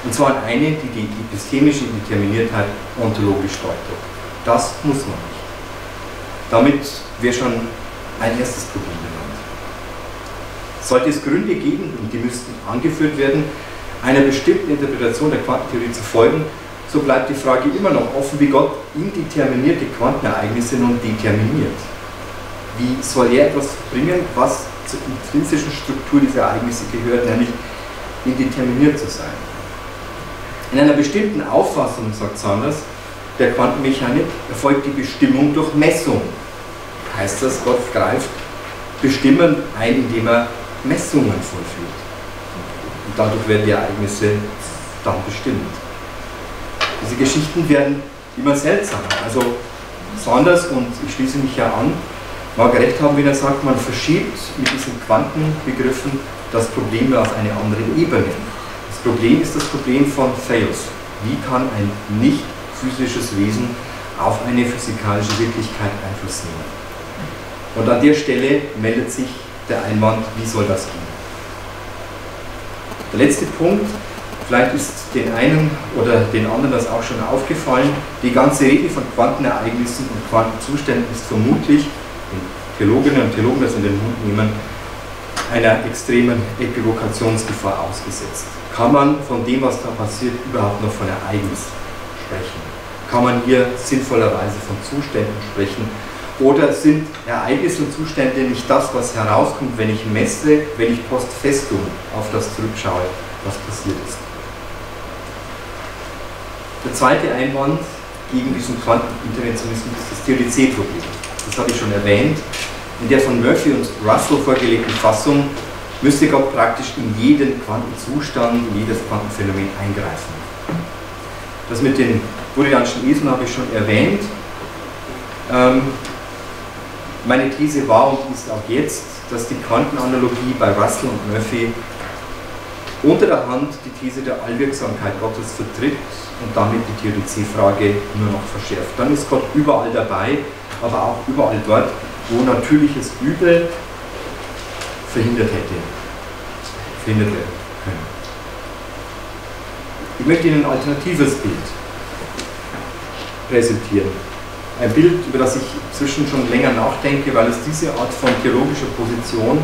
Und zwar an eine, die die epistemische Indeterminiertheit ontologisch deutet. Das muss man nicht. Damit wäre schon ein erstes Problem benannt. Sollte es Gründe geben, und die müssten angeführt werden, einer bestimmten Interpretation der Quantentheorie zu folgen, so bleibt die Frage immer noch offen, wie Gott indeterminierte Quantenereignisse nun determiniert. Wie soll er etwas bringen, was zur intrinsischen Struktur dieser Ereignisse gehört, nämlich indeterminiert zu sein? In einer bestimmten Auffassung, sagt Saunders, der Quantenmechanik erfolgt die Bestimmung durch Messung. Heißt das, Gott greift Bestimmen ein, indem er Messungen vollführt. Und dadurch werden die Ereignisse dann bestimmt. Diese Geschichten werden immer seltsamer. Also Saunders, und ich schließe mich ja an, mag recht haben, wenn er sagt, man verschiebt mit diesen Quantenbegriffen das Problem auf eine andere Ebene. Das Problem ist das Problem von Thales. Wie kann ein nicht physisches Wesen auf eine physikalische Wirklichkeit Einfluss nehmen? Und an der Stelle meldet sich der Einwand, wie soll das gehen? Der letzte Punkt, vielleicht ist den einen oder den anderen das auch schon aufgefallen, die ganze Rede von Quantenereignissen und Quantenzuständen ist vermutlich, wenn Theologinnen und Theologen das in den Mund nehmen, einer extremen Epivokationsgefahr ausgesetzt. Kann man von dem, was da passiert, überhaupt noch von Ereignis sprechen? Kann man hier sinnvollerweise von Zuständen sprechen? Oder sind Ereignisse und Zustände nicht das, was herauskommt, wenn ich messe, wenn ich post festum auf das zurückschaue, was passiert ist? Der zweite Einwand gegen diesen Quanteninterventionismus ist das Theodizee-Problem. Das habe ich schon erwähnt. In der von Murphy und Russell vorgelegten Fassung müsste Gott praktisch in jeden Quantenzustand, in jedes Quantenphänomen eingreifen. Das mit den burianischen Eseln habe ich schon erwähnt. Ähm, Meine These war und ist auch jetzt, dass die Quantenanalogie bei Russell und Murphy unter der Hand die These der Allwirksamkeit Gottes vertritt und damit die Theodizee-Frage nur noch verschärft. Dann ist Gott überall dabei, aber auch überall dort, wo natürliches Übel verhindert hätte, verhindert werden können. Ich möchte Ihnen ein alternatives Bild präsentieren. Ein Bild, über das ich inzwischen schon länger nachdenke, weil es diese Art von theologischer Position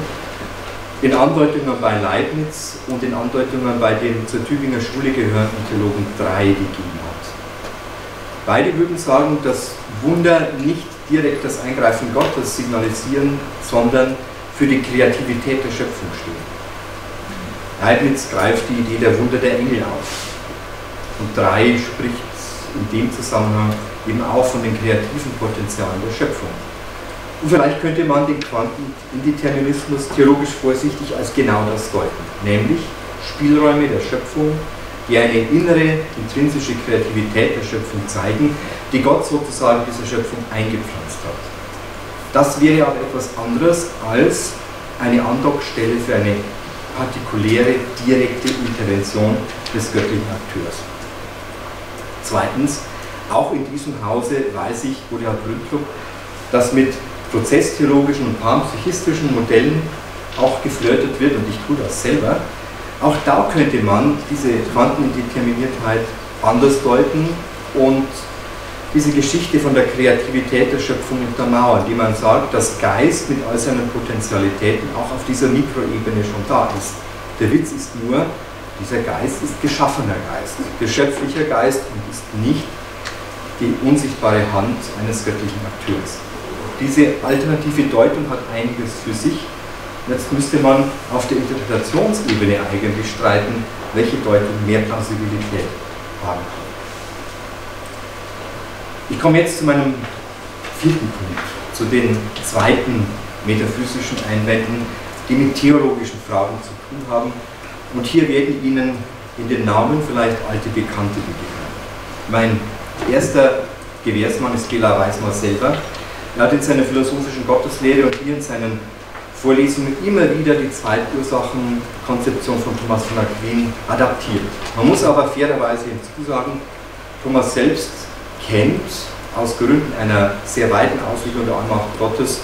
in Andeutungen bei Leibniz und in Andeutungen bei dem zur Tübinger Schule gehörenden Theologen drei gegeben hat. Beide würden sagen, dass Wunder nicht direkt das Eingreifen Gottes signalisieren, sondern für die Kreativität der Schöpfung stehen. Leibniz greift die Idee der Wunder der Engel auf. Und drei spricht in dem Zusammenhang eben auch von den kreativen Potenzialen der Schöpfung. Und vielleicht könnte man den Quantenindeterminismus theologisch vorsichtig als genau das deuten, nämlich Spielräume der Schöpfung, die eine innere, intrinsische Kreativität der Schöpfung zeigen, die Gott sozusagen dieser Schöpfung eingepflanzt hat. Das wäre aber etwas anderes als eine Andockstelle für eine partikuläre, direkte Intervention des göttlichen Akteurs. Zweitens, auch in diesem Hause weiß ich, oder Herr Bründtrup, dass mit prozesstheologischen und panpsychistischen Modellen auch geflirtet wird, und ich tue das selber. Auch da könnte man diese Quantendeterminiertheit anders deuten und diese Geschichte von der Kreativität der Schöpfung untermauern, die man sagt, dass Geist mit all seinen Potentialitäten auch auf dieser Mikroebene schon da ist. Der Witz ist nur, dieser Geist ist geschaffener Geist, geschöpflicher Geist und ist nicht die unsichtbare Hand eines göttlichen Akteurs. Diese alternative Deutung hat einiges für sich. Jetzt müsste man auf der Interpretationsebene eigentlich streiten, welche Deutung mehr Plausibilität haben kann. Ich komme jetzt zu meinem vierten Punkt, zu den zweiten metaphysischen Einwänden, die mit theologischen Fragen zu tun haben. Und hier werden Ihnen in den Namen vielleicht alte Bekannte begegnen. Mein erster Gewährsmann ist Bela Weissmahr selber. Er hat in seiner philosophischen Gotteslehre und hier in seinen Vorlesungen immer wieder die Zweitursachen-Konzeption von Thomas von Aquin adaptiert. Man muss aber fairerweise hinzusagen, Thomas selbst kennt aus Gründen einer sehr weiten Auslegung der Allmacht Gottes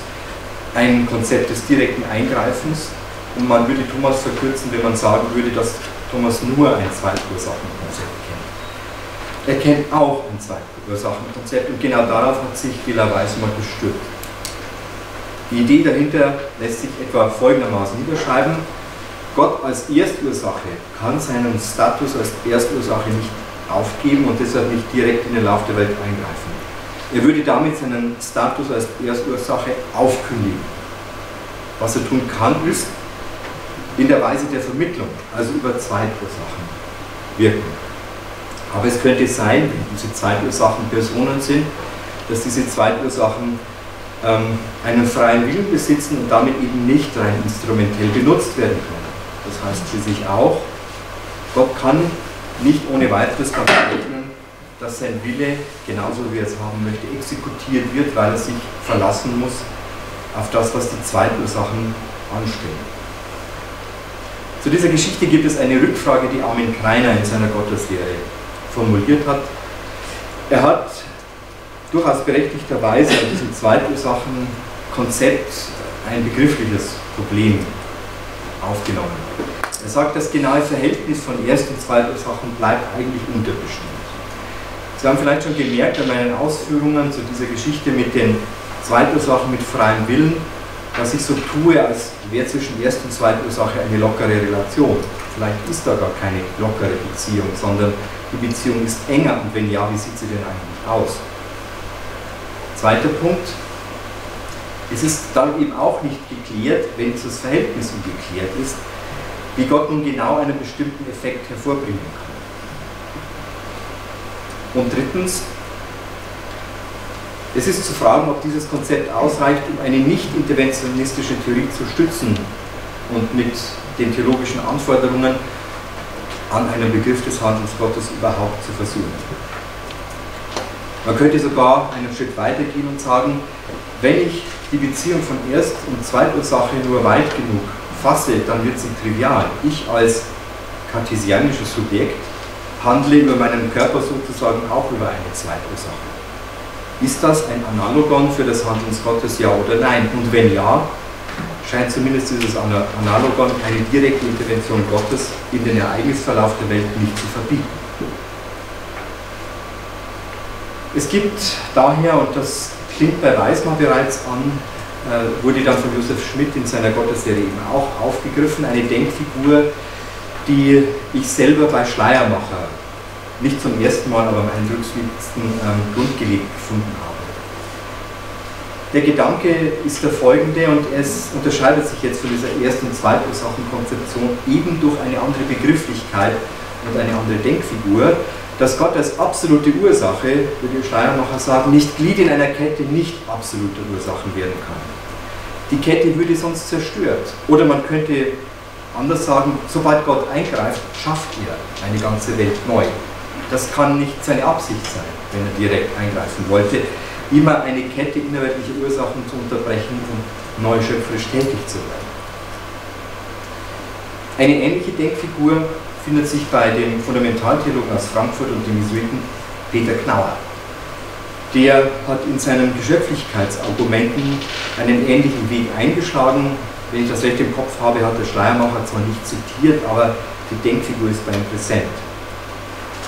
ein Konzept des direkten Eingreifens, und man würde Thomas verkürzen, wenn man sagen würde, dass Thomas nur ein Zweitursachen-Konzept kennt. Er kennt auch ein Zweitursachen-Konzept, und genau darauf hat sich Bela Weissmahr gestürzt. Die Idee dahinter lässt sich etwa folgendermaßen niederschreiben: Gott als Erstursache kann seinen Status als Erstursache nicht aufgeben und deshalb nicht direkt in den Lauf der Welt eingreifen. Er würde damit seinen Status als Erstursache aufkündigen. Was er tun kann, ist in der Weise der Vermittlung, also über Zweitursachen, wirken. Aber es könnte sein, wenn diese Zweitursachen Personen sind, dass diese Zweitursachen ähm, einen freien Willen besitzen und damit eben nicht rein instrumentell genutzt werden können. Das heißt für sich auch, Gott kann nicht ohne weiteres damit rechnen, dass sein Wille, genauso wie er es haben möchte, exekutiert wird, weil er sich verlassen muss auf das, was die Zweitursachen anstellen. Zu dieser Geschichte gibt es eine Rückfrage, die Armin Kreiner in seiner Gotteslehre formuliert hat. Er hat durchaus berechtigterweise an diesem Zweitursachen-Konzept ein begriffliches Problem aufgenommen. Er sagt, das genaue Verhältnis von Erst- und Zweitursachen bleibt eigentlich unterbestimmt. Sie haben vielleicht schon gemerkt an meinen Ausführungen zu dieser Geschichte mit den Zweitursachen mit freiem Willen, dass ich so tue, als wäre zwischen Erst- und Zweitursache eine lockere Relation. Vielleicht ist da gar keine lockere Beziehung, sondern die Beziehung ist enger, und wenn ja, wie sieht sie denn eigentlich aus? Zweiter Punkt, es ist dann eben auch nicht geklärt, wenn dieses Verhältnis ungeklärt ist, wie Gott nun genau einen bestimmten Effekt hervorbringen kann. Und drittens, es ist zu fragen, ob dieses Konzept ausreicht, um eine nicht-interventionistische Theorie zu stützen und mit den theologischen Anforderungen an einen Begriff des Handelns Gottes überhaupt zu versuchen. Man könnte sogar einen Schritt weitergehen und sagen, wenn ich die Beziehung von Erst- und Zweitursache nur weit genug fasse, dann wird sie trivial. Ich als kartesianisches Subjekt handle über meinen Körper sozusagen auch über eine Zweitursache. Ist das ein Analogon für das Handeln Gottes, ja oder nein? Und wenn ja, scheint zumindest dieses Analogon eine direkte Intervention Gottes in den Ereignisverlauf der Welt nicht zu verbieten. Es gibt daher, und das klingt bei Weissmahr bereits an, wurde dann von Josef Schmidt in seiner Gotteslehre eben auch aufgegriffen, eine Denkfigur, die ich selber bei Schleiermacher nicht zum ersten Mal, aber am eindrücklichsten ähm, grundgelegt gefunden habe. Der Gedanke ist der folgende, und es unterscheidet sich jetzt von dieser Erst- und Zweitursachen-Konzeption eben durch eine andere Begrifflichkeit und eine andere Denkfigur, dass Gott als absolute Ursache, würde Schleiermacher sagen, nicht Glied in einer Kette nicht absoluter Ursachen werden kann. Die Kette würde sonst zerstört. Oder man könnte anders sagen, sobald Gott eingreift, schafft er eine ganze Welt neu. Das kann nicht seine Absicht sein, wenn er direkt eingreifen wollte, immer eine Kette innerweltlicher Ursachen zu unterbrechen und neu schöpferisch tätig zu werden. Eine ähnliche Denkfigur findet sich bei dem Fundamentaltheologen aus Frankfurt und dem Jesuiten Peter Knauer. Der hat in seinen Geschöpflichkeitsargumenten einen ähnlichen Weg eingeschlagen. Wenn ich das recht im Kopf habe, hat der Schleiermacher zwar nicht zitiert, aber die Denkfigur ist bei ihm präsent.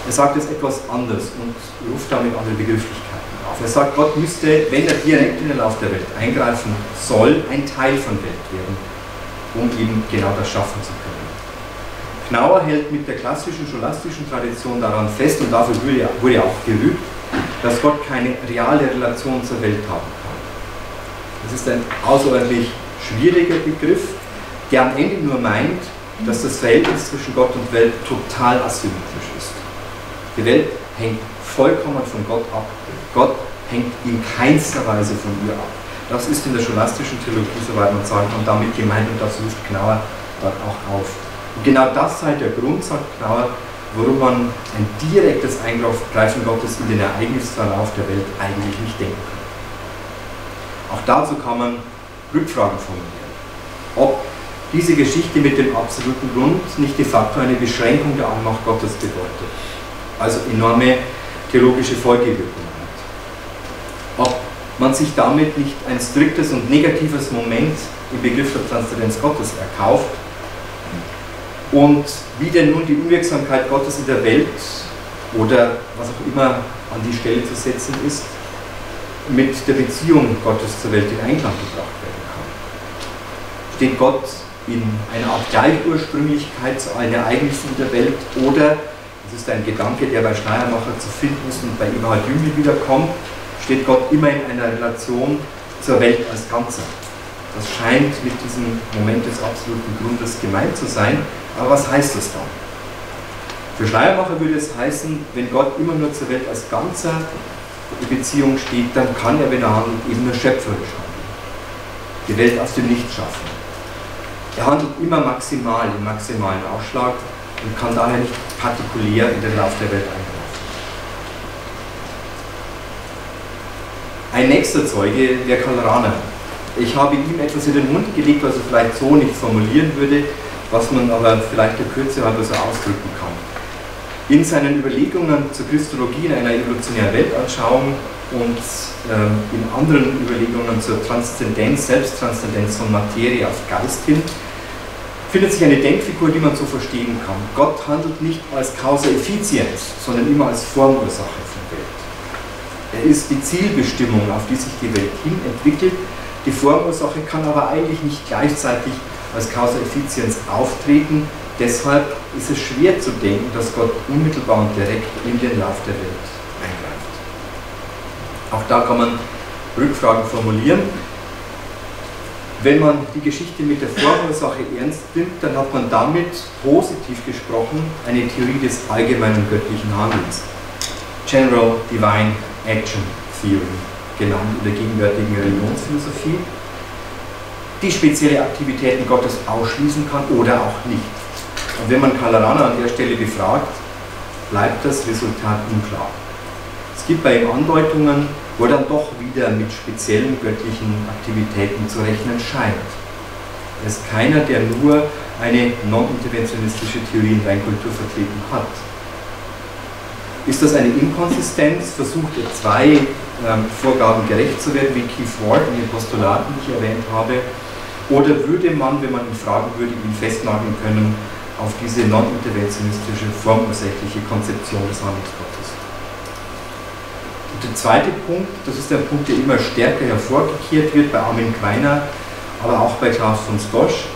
Er sagt es etwas anders und ruft damit andere Begrifflichkeiten auf. Er sagt, Gott müsste, wenn er direkt in den Lauf der Welt eingreifen soll, ein Teil von Welt werden, um eben genau das schaffen zu können. Knauer hält mit der klassischen scholastischen Tradition daran fest, und dafür wurde auch gerügt, dass Gott keine reale Relation zur Welt haben kann. Das ist ein außerordentlich schwieriger Begriff, der am Ende nur meint, dass das Verhältnis zwischen Gott und Welt total asymmetrisch ist. Die Welt hängt vollkommen von Gott ab. Gott hängt in keinster Weise von ihr ab. Das ist in der scholastischen Theologie, soweit man sagen kann, damit gemeint, und das ruft Knauer dort auch auf. Und genau das sei der Grund, sagt Knauer, warum man ein direktes Eingreifen Gottes in den Ereignisverlauf der Welt eigentlich nicht denken kann. Auch dazu kann man Rückfragen formulieren. Ob diese Geschichte mit dem absoluten Grund nicht de facto eine Beschränkung der Allmacht Gottes bedeutet, also enorme theologische Folgewirkungen hat. Ob man sich damit nicht ein striktes und negatives Moment im Begriff der Transzendenz Gottes erkauft, und wie denn nun die Unwirksamkeit Gottes in der Welt oder was auch immer an die Stelle zu setzen ist, mit der Beziehung Gottes zur Welt in Einklang gebracht werden kann. Steht Gott in einer Art Gleichursprünglichkeit zu allen Ereignissen der Welt, oder, das ist ein Gedanke, der bei Schleiermacher zu finden ist und bei Eberhard Jüngel wiederkommt, steht Gott immer in einer Relation zur Welt als Ganzer. Das scheint mit diesem Moment des absoluten Grundes gemeint zu sein, aber was heißt das dann? Für Schleiermacher würde es heißen, wenn Gott immer nur zur Welt als Ganzer in Beziehung steht, dann kann er, wenn er handelt, eben nur schöpferisch handeln. Die Welt aus dem Nichts schaffen. Er handelt immer maximal, im maximalen Ausschlag, und kann daher nicht partikulär in den Lauf der Welt eingreifen. Ein nächster Zeuge wäre Karl Rahner. Ich habe ihm etwas in den Mund gelegt, was er vielleicht so nicht formulieren würde, was man aber vielleicht der Kürze halber so ausdrücken kann. In seinen Überlegungen zur Christologie in einer evolutionären Weltanschauung und ähm, in anderen Überlegungen zur Transzendenz, Selbsttranszendenz von Materie auf Geist hin, findet sich eine Denkfigur, die man so verstehen kann. Gott handelt nicht als Causa efficiens, sondern immer als Formursache von Welt. Er ist die Zielbestimmung, auf die sich die Welt hin entwickelt. Die Formursache kann aber eigentlich nicht gleichzeitig als Causa efficiens auftreten. Deshalb ist es schwer zu denken, dass Gott unmittelbar und direkt in den Lauf der Welt eingreift. Auch da kann man Rückfragen formulieren. Wenn man die Geschichte mit der Formursache ernst nimmt, dann hat man damit, positiv gesprochen, eine Theorie des allgemeinen göttlichen Handelns. General Divine Action Theory genannt in der gegenwärtigen Religionsphilosophie, die spezielle Aktivitäten Gottes ausschließen kann oder auch nicht. Und wenn man Karl Rahner an der Stelle befragt, bleibt das Resultat unklar. Es gibt bei ihm Andeutungen, wo dann doch wieder mit speziellen göttlichen Aktivitäten zu rechnen scheint. Er ist keiner, der nur eine non-interventionistische Theorie in Reinkultur vertreten hat. Ist das eine Inkonsistenz? Versucht er zwei ähm, Vorgaben gerecht zu werden, wie Keith Ward in den Postulaten, die ich erwähnt habe? Oder würde man, wenn man ihn fragen würde, ihn festnageln können auf diese non-interventionistische, formursächliche Konzeption des Handels Gottes? Und der zweite Punkt, das ist der Punkt, der immer stärker hervorgekehrt wird bei Armin Kreiner, aber auch bei Klaus von Storch.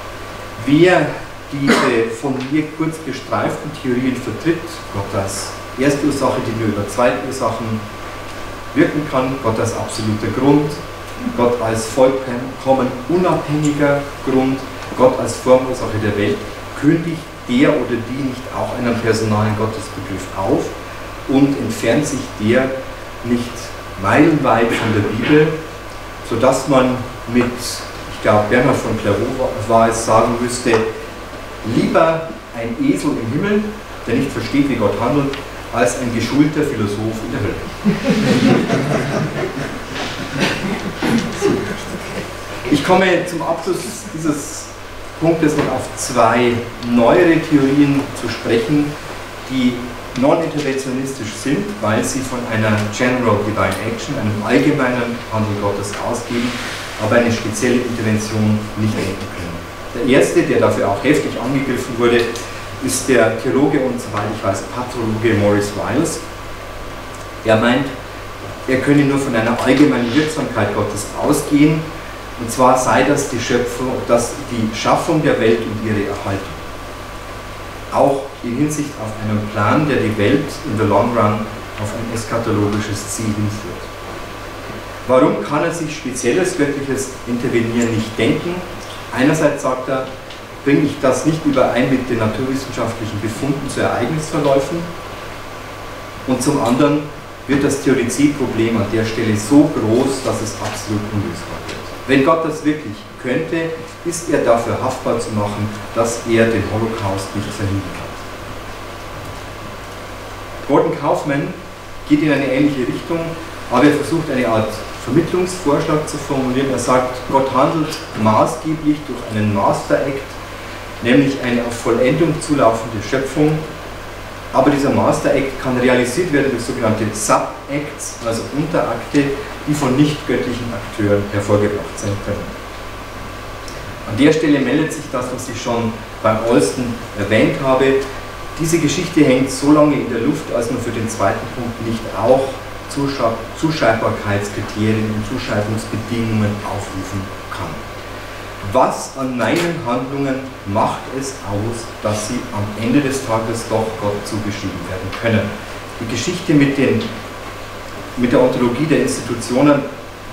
Wer diese von mir kurz gestreiften Theorien vertritt, Gott das erste Ursache, die nur über zwei Ursachen wirken kann, Gott als absoluter Grund, Gott als vollkommen unabhängiger Grund, Gott als Formursache der Welt, kündigt der oder die nicht auch einen personalen Gottesbegriff auf und entfernt sich der nicht meilenweit von der Bibel, sodass man mit, ich glaube, Bernhard von Clairvaux war es, sagen müsste, lieber ein Esel im Himmel, der nicht versteht, wie Gott handelt, als ein geschulter Philosoph in der Hölle. Ich komme zum Abschluss dieses Punktes noch auf zwei neuere Theorien zu sprechen, die non-interventionistisch sind, weil sie von einer General Divine Action, einem allgemeinen Handeln Gottes ausgehen, aber eine spezielle Intervention nicht denken können. Der erste, der dafür auch heftig angegriffen wurde, ist der Theologe und, soweit ich weiß, Patrologe Maurice Wiles. Er meint, er könne nur von einer allgemeinen Wirksamkeit Gottes ausgehen, und zwar sei das die Schöpfung, das die Schaffung der Welt und ihre Erhaltung. Auch in Hinsicht auf einen Plan, der die Welt in the long run auf ein eschatologisches Ziel hinführt. Warum kann er sich spezielles göttliches Intervenieren nicht denken? Einerseits sagt er, bringe ich das nicht überein mit den naturwissenschaftlichen Befunden zu Ereignisverläufen, und zum anderen wird das Theodizee-Problem an der Stelle so groß, dass es absolut unlösbar wird. Wenn Gott das wirklich könnte, ist er dafür haftbar zu machen, dass er den Holocaust nicht verhindern kann. Gordon Kaufmann geht in eine ähnliche Richtung, aber er versucht eine Art Vermittlungsvorschlag zu formulieren. Er sagt, Gott handelt maßgeblich durch einen Master-Act, nämlich eine auf Vollendung zulaufende Schöpfung, aber dieser Master-Act kann realisiert werden durch sogenannte Sub-Acts, also Unterakte, die von nicht-göttlichen Akteuren hervorgebracht sein können. An der Stelle meldet sich das, was ich schon beim Olsten erwähnt habe. Diese Geschichte hängt so lange in der Luft, als man für den zweiten Punkt nicht auch Zuschreibbarkeitskriterien und Zuschreibungsbedingungen aufrufen kann. Was an meinen Handlungen macht es aus, dass sie am Ende des Tages doch Gott zugeschrieben werden können? Die Geschichte mit, den, mit der Ontologie der Institutionen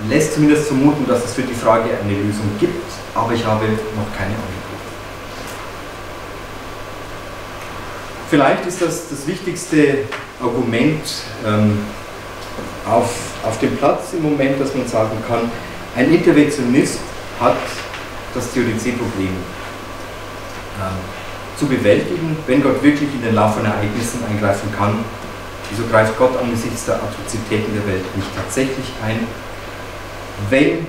lässt zumindest vermuten, dass es für die Frage eine Lösung gibt, aber ich habe noch keine Antwort. Vielleicht ist das das wichtigste Argument ähm, auf, auf dem Platz im Moment, dass man sagen kann, ein Interventionist hat das Theodizee-Problem äh, zu bewältigen. Wenn Gott wirklich in den Lauf von Ereignissen eingreifen kann, wieso greift Gott angesichts der Atrozitäten der Welt nicht tatsächlich ein? Wenn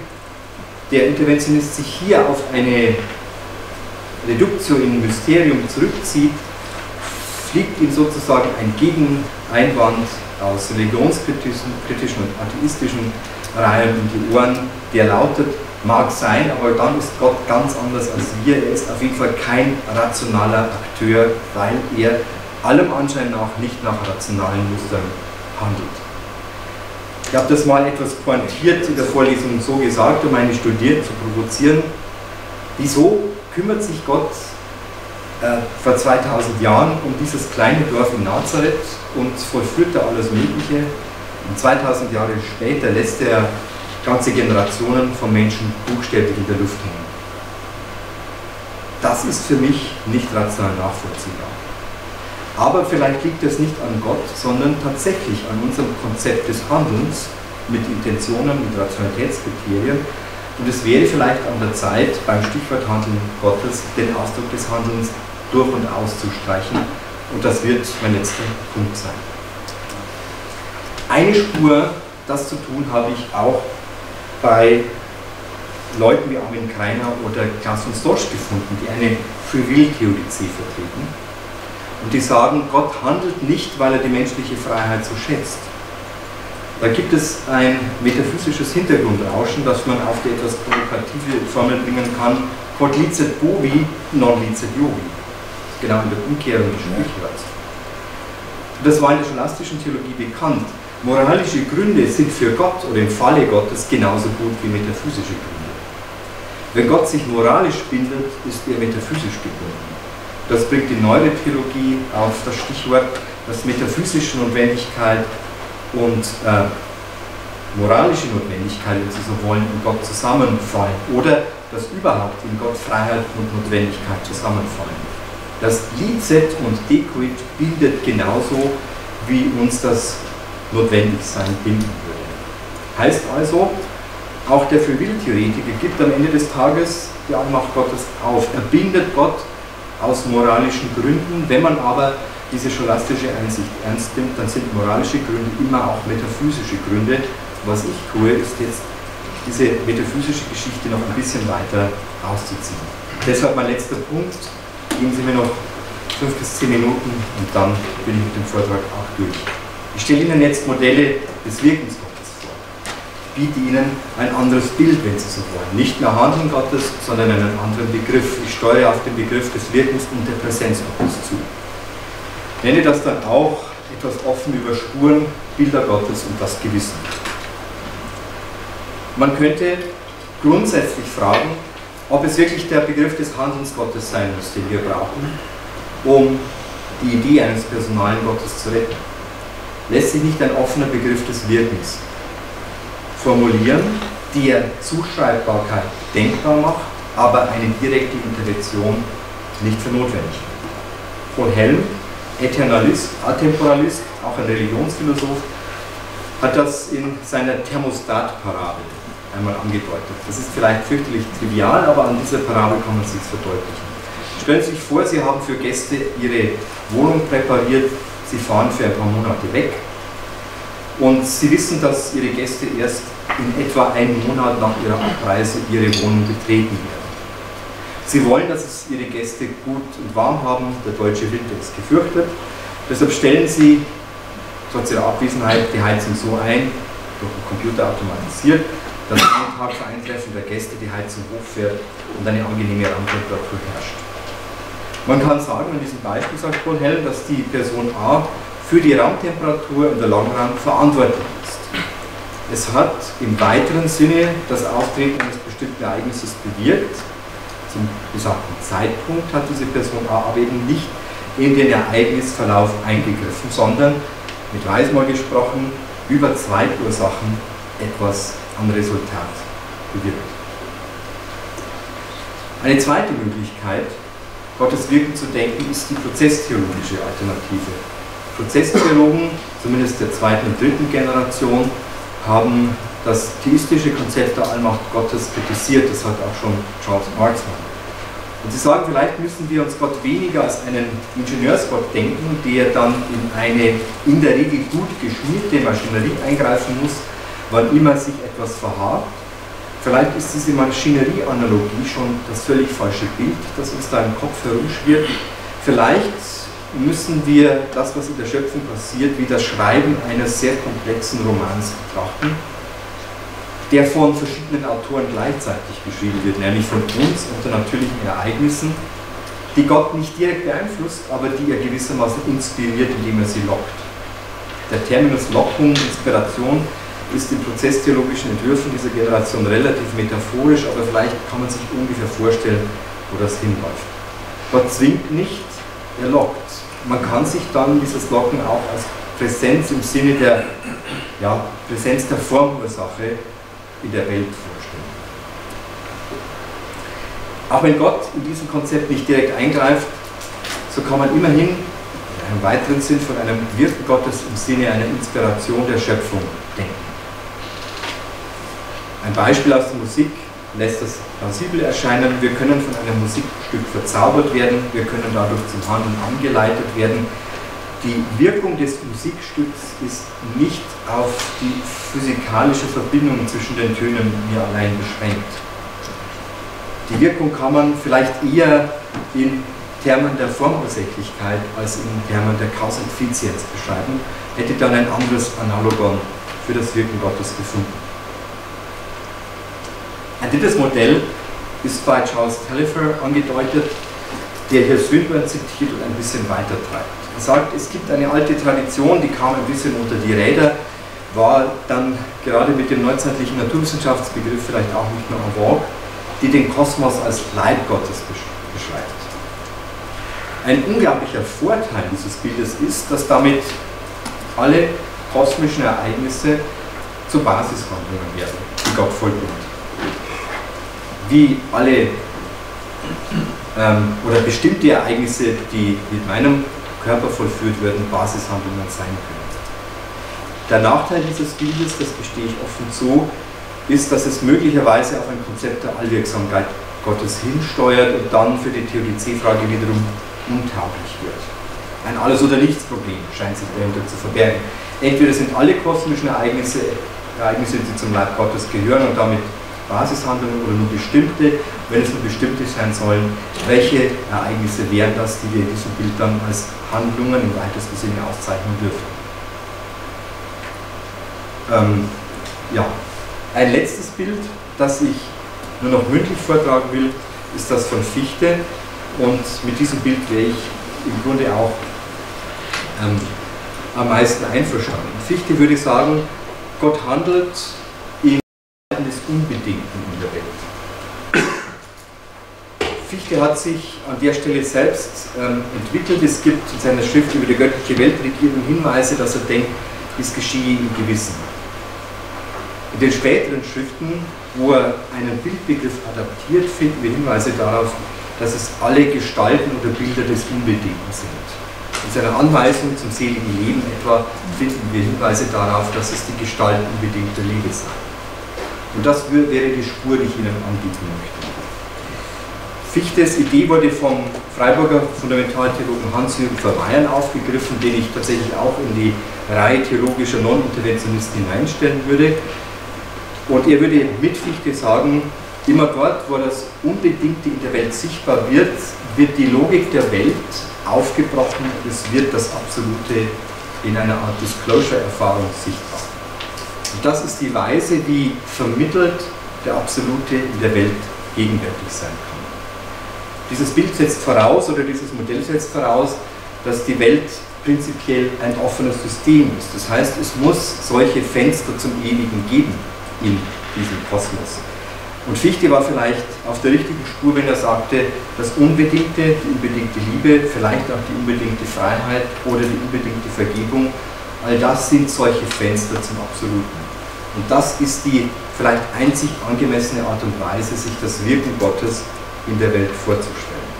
der Interventionist sich hier auf eine Reductio in Mysterium zurückzieht, fliegt ihm sozusagen ein Gegeneinwand aus religionskritischen kritischen und atheistischen Reihen in die Ohren, der lautet, mag sein, aber dann ist Gott ganz anders als wir, er ist auf jeden Fall kein rationaler Akteur, weil er allem Anschein nach nicht nach rationalen Mustern handelt. Ich habe das mal etwas pointiert in der Vorlesung so gesagt, um meine Studierenden zu provozieren. Wieso kümmert sich Gott äh, vor zweitausend Jahren um dieses kleine Dorf in Nazareth und vollführt da alles Mögliche? Und zweitausend Jahre später lässt er ganze Generationen von Menschen buchstäblich in der Luft hängen. Das ist für mich nicht rational nachvollziehbar. Aber vielleicht liegt es nicht an Gott, sondern tatsächlich an unserem Konzept des Handelns mit Intentionen, mit Rationalitätskriterien. Und es wäre vielleicht an der Zeit, beim Stichwort Handeln Gottes den Ausdruck des Handelns durch und auszustreichen. Und das wird mein letzter Punkt sein. Eine Spur, das zu tun, habe ich auch bei Leuten wie Armin Kreiner oder Klaus von Storch gefunden, die eine Free-Will-Theodizee vertreten. Und die sagen, Gott handelt nicht, weil er die menschliche Freiheit so schätzt. Da gibt es ein metaphysisches Hintergrundrauschen, das man auf die etwas provokative Formel bringen kann. Quod licet bovi, non licet jovi. Genau in der Umkehrung des Sprüchweise. Das war in der scholastischen Theologie bekannt. Moralische Gründe sind für Gott oder im Falle Gottes genauso gut wie metaphysische Gründe. Wenn Gott sich moralisch bindet, ist er metaphysisch gebunden. Das bringt die neuere Theologie auf das Stichwort, dass metaphysische Notwendigkeit und äh, moralische Notwendigkeit, wenn Sie so wollen, in Gott zusammenfallen. Oder dass überhaupt in Gott Freiheit und Notwendigkeit zusammenfallen. Das Licet und Decuit bildet genauso, wie uns das Notwendigsein binden würde. Heißt also, auch der Free-Will-Theoretiker gibt am Ende des Tages die Allmacht Gottes auf. Er bindet Gott aus moralischen Gründen. Wenn man aber diese scholastische Einsicht ernst nimmt, dann sind moralische Gründe immer auch metaphysische Gründe. Was ich tue, ist jetzt diese metaphysische Geschichte noch ein bisschen weiter auszuziehen. Deshalb mein letzter Punkt. Geben Sie mir noch fünf bis zehn Minuten und dann bin ich mit dem Vortrag auch durch. Ich stelle Ihnen jetzt Modelle des Wirkens Gottes vor. Ich biete Ihnen ein anderes Bild, wenn Sie so wollen. Nicht mehr Handeln Gottes, sondern einen anderen Begriff. Ich steuere auf den Begriff des Wirkens und der Präsenz Gottes zu. Ich nenne das dann auch etwas offen über Spuren, Bilder Gottes und das Gewissen. Man könnte grundsätzlich fragen, ob es wirklich der Begriff des Handelns Gottes sein muss, den wir brauchen, um die Idee eines personalen Gottes zu retten. Lässt sich nicht ein offener Begriff des Wirkens formulieren, der Zuschreibbarkeit denkbar macht, aber eine direkte Intervention nicht für notwendig. Von Helm, Eternalist, Atemporalist, auch ein Religionsphilosoph, hat das in seiner Thermostatparabel einmal angedeutet. Das ist vielleicht fürchterlich trivial, aber an dieser Parabel kann man es sich verdeutlichen. Stellen Sie sich vor, Sie haben für Gäste Ihre Wohnung präpariert, Sie fahren für ein paar Monate weg und Sie wissen, dass Ihre Gäste erst in etwa einen Monat nach ihrer Abreise Ihre Wohnung betreten werden. Sie wollen, dass es Ihre Gäste gut und warm haben, der deutsche Winter ist gefürchtet, deshalb stellen Sie trotz Ihrer Abwesenheit die Heizung so ein, durch den Computer automatisiert, dass am Tag vor Eintreffen der Gäste die Heizung hochfährt und eine angenehme Raumtemperatur herrscht. Man kann sagen, in diesem Beispiel sagt von Helm, dass die Person A für die Raumtemperatur in der Langrand verantwortlich ist. Es hat im weiteren Sinne das Auftreten eines bestimmten Ereignisses bewirkt. Zum besagten Zeitpunkt hat diese Person A aber eben nicht in den Ereignisverlauf eingegriffen, sondern, mit Weissmahr gesprochen, über zwei Ursachen etwas an Resultat bewirkt. Eine zweite Möglichkeit, Gottes Wirken zu denken, ist die prozesstheologische Alternative. Prozesstheologen, zumindest der zweiten und dritten Generation, haben das theistische Konzept der Allmacht Gottes kritisiert, das hat auch schon Charles Marx gemacht. Und sie sagen, vielleicht müssen wir uns Gott weniger als einen Ingenieursgott denken, der dann in eine in der Regel gut geschmiedete Maschinerie eingreifen muss, wann immer sich etwas verhakt. Vielleicht ist diese Maschinerie-Analogie schon das völlig falsche Bild, das uns da im Kopf herumschwirrt. Vielleicht müssen wir das, was in der Schöpfung passiert, wie das Schreiben eines sehr komplexen Romans betrachten, der von verschiedenen Autoren gleichzeitig geschrieben wird, nämlich von uns unter natürlichen Ereignissen, die Gott nicht direkt beeinflusst, aber die er gewissermaßen inspiriert, indem er sie lockt. Der Terminus Lockung, Inspiration, ist in prozesstheologischen Entwürfen dieser Generation relativ metaphorisch, aber vielleicht kann man sich ungefähr vorstellen, wo das hinläuft. Gott zwingt nicht, er lockt. Man kann sich dann dieses Locken auch als Präsenz im Sinne der ja, Präsenz der Formursache in der Welt vorstellen. Auch wenn Gott in diesem Konzept nicht direkt eingreift, so kann man immerhin in einem weiteren Sinn von einem Wirken Gottes im Sinne einer Inspiration der Schöpfung denken. Ein Beispiel aus der Musik lässt das plausibel erscheinen. Wir können von einem Musikstück verzaubert werden, wir können dadurch zum Handeln angeleitet werden. Die Wirkung des Musikstücks ist nicht auf die physikalische Verbindung zwischen den Tönen hier allein beschränkt. Die Wirkung kann man vielleicht eher in Termen der Formursächlichkeit als in Termen der Kausalfizienz beschreiben, hätte dann ein anderes Analogon für das Wirken Gottes gefunden. Ein drittes Modell ist bei Charles Telfer angedeutet, der hier Swinburne zitiert und ein bisschen weiter treibt. Er sagt, es gibt eine alte Tradition, die kam ein bisschen unter die Räder, war dann gerade mit dem neuzeitlichen Naturwissenschaftsbegriff vielleicht auch nicht mehr en vogue, die den Kosmos als Leib Gottes beschreibt. Ein unglaublicher Vorteil dieses Bildes ist, dass damit alle kosmischen Ereignisse zu Basishandlungen werden, die Gott vollbringt. Wie alle ähm, oder bestimmte Ereignisse, die mit meinem Körper vollführt werden, Basishandlungen sein können. Der Nachteil dieses Bildes, das gestehe ich offen zu, ist, dass es möglicherweise auf ein Konzept der Allwirksamkeit Gottes hinsteuert und dann für die Theodizee-Frage wiederum untauglich wird. Ein Alles-oder-Nichts-Problem scheint sich dahinter zu verbergen. Entweder sind alle kosmischen Ereignisse, Ereignisse, die zum Leib Gottes gehören und damit Basishandlungen oder nur bestimmte, wenn es nur bestimmte sein sollen, welche Ereignisse wären das, die wir in diesem Bild dann als Handlungen im weitesten Sinne auszeichnen dürfen. Ähm, ja. Ein letztes Bild, das ich nur noch mündlich vortragen will, ist das von Fichte, und mit diesem Bild wäre ich im Grunde auch ähm, am meisten einverstanden. Fichte würde sagen, Gott handelt des Unbedingten in der Welt. Fichte hat sich an der Stelle selbst ähm, entwickelt. Es gibt in seiner Schrift über die göttliche Weltregierung Hinweise, dass er denkt, es geschehe im Gewissen. In den späteren Schriften, wo er einen Bildbegriff adaptiert, finden wir Hinweise darauf, dass es alle Gestalten oder Bilder des Unbedingten sind. In seiner Anweisung zum seligen Leben etwa finden wir Hinweise darauf, dass es die gestaltenbedingte Liebe sei. Und das wäre die Spur, die ich Ihnen anbieten möchte. Fichtes Idee wurde vom Freiburger Fundamentaltheologen Hans-Jürgen Verweyen aufgegriffen, den ich tatsächlich auch in die Reihe theologischer Non-Interventionisten hineinstellen würde. Und er würde mit Fichte sagen, immer dort, wo das Unbedingte in der Welt sichtbar wird, wird die Logik der Welt aufgebrochen, es wird das Absolute in einer Art Disclosure-Erfahrung sichtbar. Und das ist die Weise, wie vermittelt der Absolute in der Welt gegenwärtig sein kann. Dieses Bild setzt voraus, oder dieses Modell setzt voraus, dass die Welt prinzipiell ein offenes System ist. Das heißt, es muss solche Fenster zum Ewigen geben in diesem Kosmos. Und Fichte war vielleicht auf der richtigen Spur, wenn er sagte, das Unbedingte, die unbedingte Liebe, vielleicht auch die unbedingte Freiheit oder die unbedingte Vergebung, all das sind solche Fenster zum Absoluten. Und das ist die vielleicht einzig angemessene Art und Weise, sich das Wirken Gottes in der Welt vorzustellen.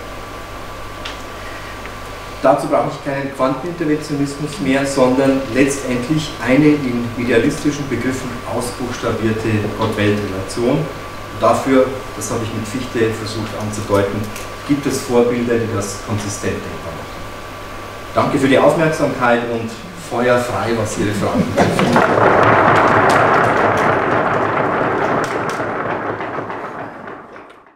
Dazu brauche ich keinen Quanteninterventionismus mehr, sondern letztendlich eine in idealistischen Begriffen ausbuchstabierte Gott-Welt-Relation. Dafür, das habe ich mit Fichte versucht anzudeuten, gibt es Vorbilder, die das konsistent denkbar machen. Danke für die Aufmerksamkeit und feuerfrei, was Ihre Fragen betrifft.